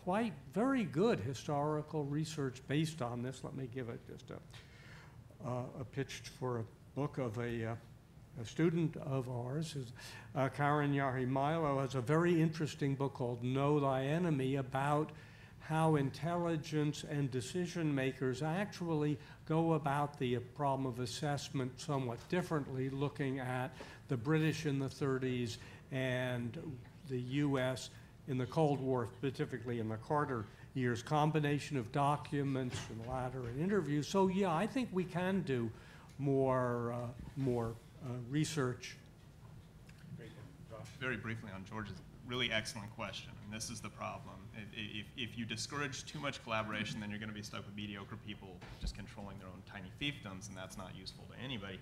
quite very good historical research based on this. Let me give it just a pitch for a book of a student of ours. Karen Yahimilo has a very interesting book called Know Thy Enemy about how intelligence and decision makers actually go about the problem of assessment somewhat differently, looking at the British in the 30s and the US in the Cold War, specifically in the Carter years, combination of documents and latter and interviews. So yeah, I think we can do more, research. Very briefly on George's really excellent question, and this is the problem. If you discourage too much collaboration, then you're going to be stuck with mediocre people just controlling their own tiny fiefdoms, and that's not useful to anybody.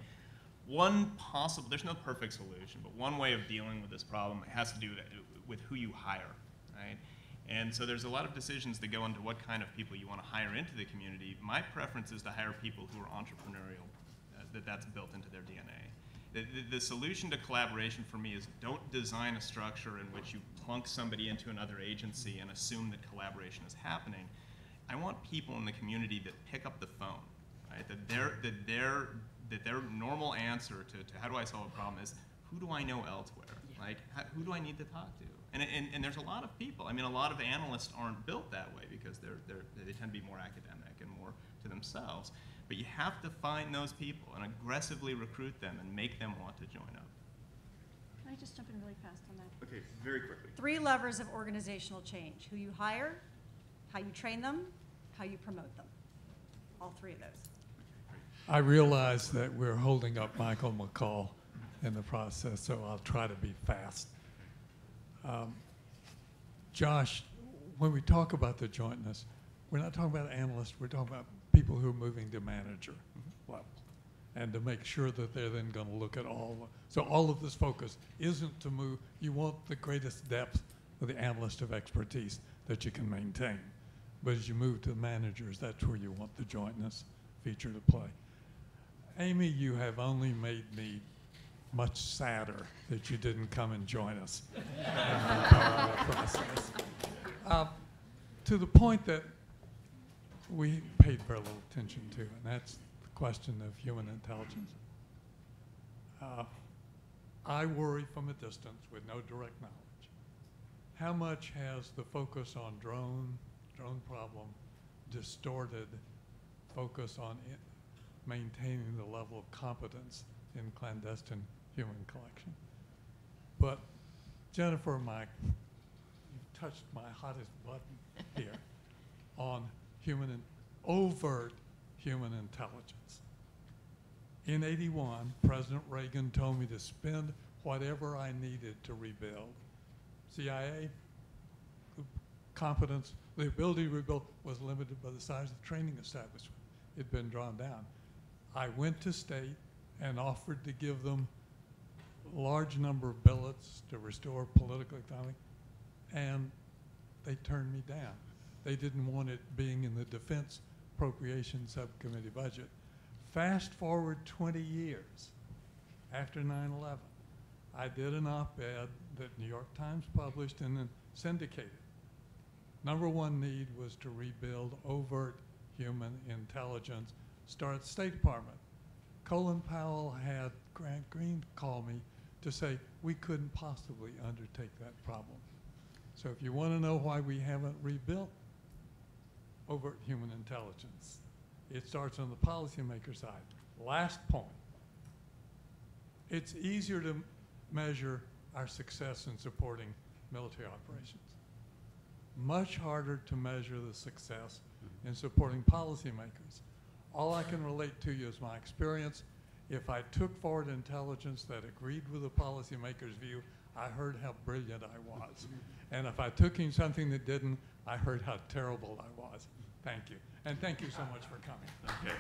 One possible, there's no perfect solution, but one way of dealing with this problem has to do with who you hire, right? And so there's a lot of decisions that go into what kind of people you want to hire into the community. My preference is to hire people who are entrepreneurial, that's built into their DNA. The solution to collaboration for me is don't design a structure in which you plunk somebody into another agency and assume that collaboration is happening. I want people in the community that pick up the phone, right? That their normal answer to how do I solve a problem is, who do I know elsewhere? Yeah. Like, who do I need to talk to? And there's a lot of people. I mean, a lot of analysts aren't built that way because they tend to be more academic and more to themselves. But you have to find those people and aggressively recruit them and make them want to join up. Can I just jump in really fast on that? Okay, very quickly. Three levers of organizational change: who you hire, how you train them, how you promote them. All three of those. I realize that we're holding up Michael McCall in the process, so I'll try to be fast. Josh, when we talk about the jointness, we're not talking about analysts, we're talking about people who are moving to manager level, and to make sure that they're then going to look at all. So all of this focus isn't to move, you want the greatest depth of the analyst of expertise that you can maintain. But as you move to managers, that's where you want the jointness feature to play. Amy, you have only made me much sadder that you didn't come and join us in the parallel process. To the point that we paid very little attention to, and that's the question of human intelligence. I worry from a distance with no direct knowledge. How much has the focus on drone problem distorted focus on maintaining the level of competence in clandestine human collection? But Jennifer, you've touched my hottest button here on human and overt human intelligence. In '81, President Reagan told me to spend whatever I needed to rebuild. CIA competence, the ability to rebuild was limited by the size of the training establishment. It had been drawn down. I went to state and offered to give them a large number of billets to restore political economy, and they turned me down. They didn't want it being in the Defense Appropriations Subcommittee budget. Fast forward 20 years after 9/11, I did an op-ed that New York Times published and then syndicated. Number one need was to rebuild overt human intelligence, start at the State Department. Colin Powell had Grant Greene call me to say we couldn't possibly undertake that problem. So if you want to know why we haven't rebuilt overt human intelligence, it starts on the policymaker side. Last point. It's easier to measure our success in supporting military operations. Much harder to measure the success in supporting policymakers. All I can relate to you is my experience. If I took forward intelligence that agreed with the policymaker's view, I heard how brilliant I was. And if I took in something that didn't, I heard how terrible I was. Thank you. And thank you so much for coming. Okay.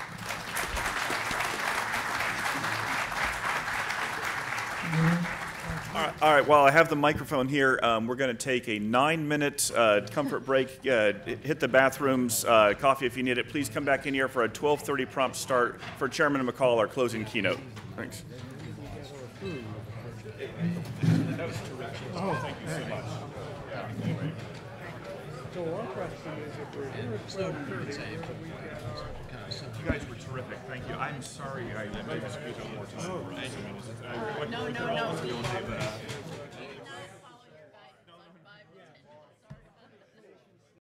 All right. While I have the microphone here, we're going to take a 9-minute comfort break. Hit the bathrooms, coffee if you need it. Please come back in here for a 12:30 prompt start for Chairman McCall, our closing keynote. Thanks. That was terrific. Oh, thank you so much. So our question is if we're in you guys were terrific. Thank you. I'm sorry I made this video more time. No, no, no.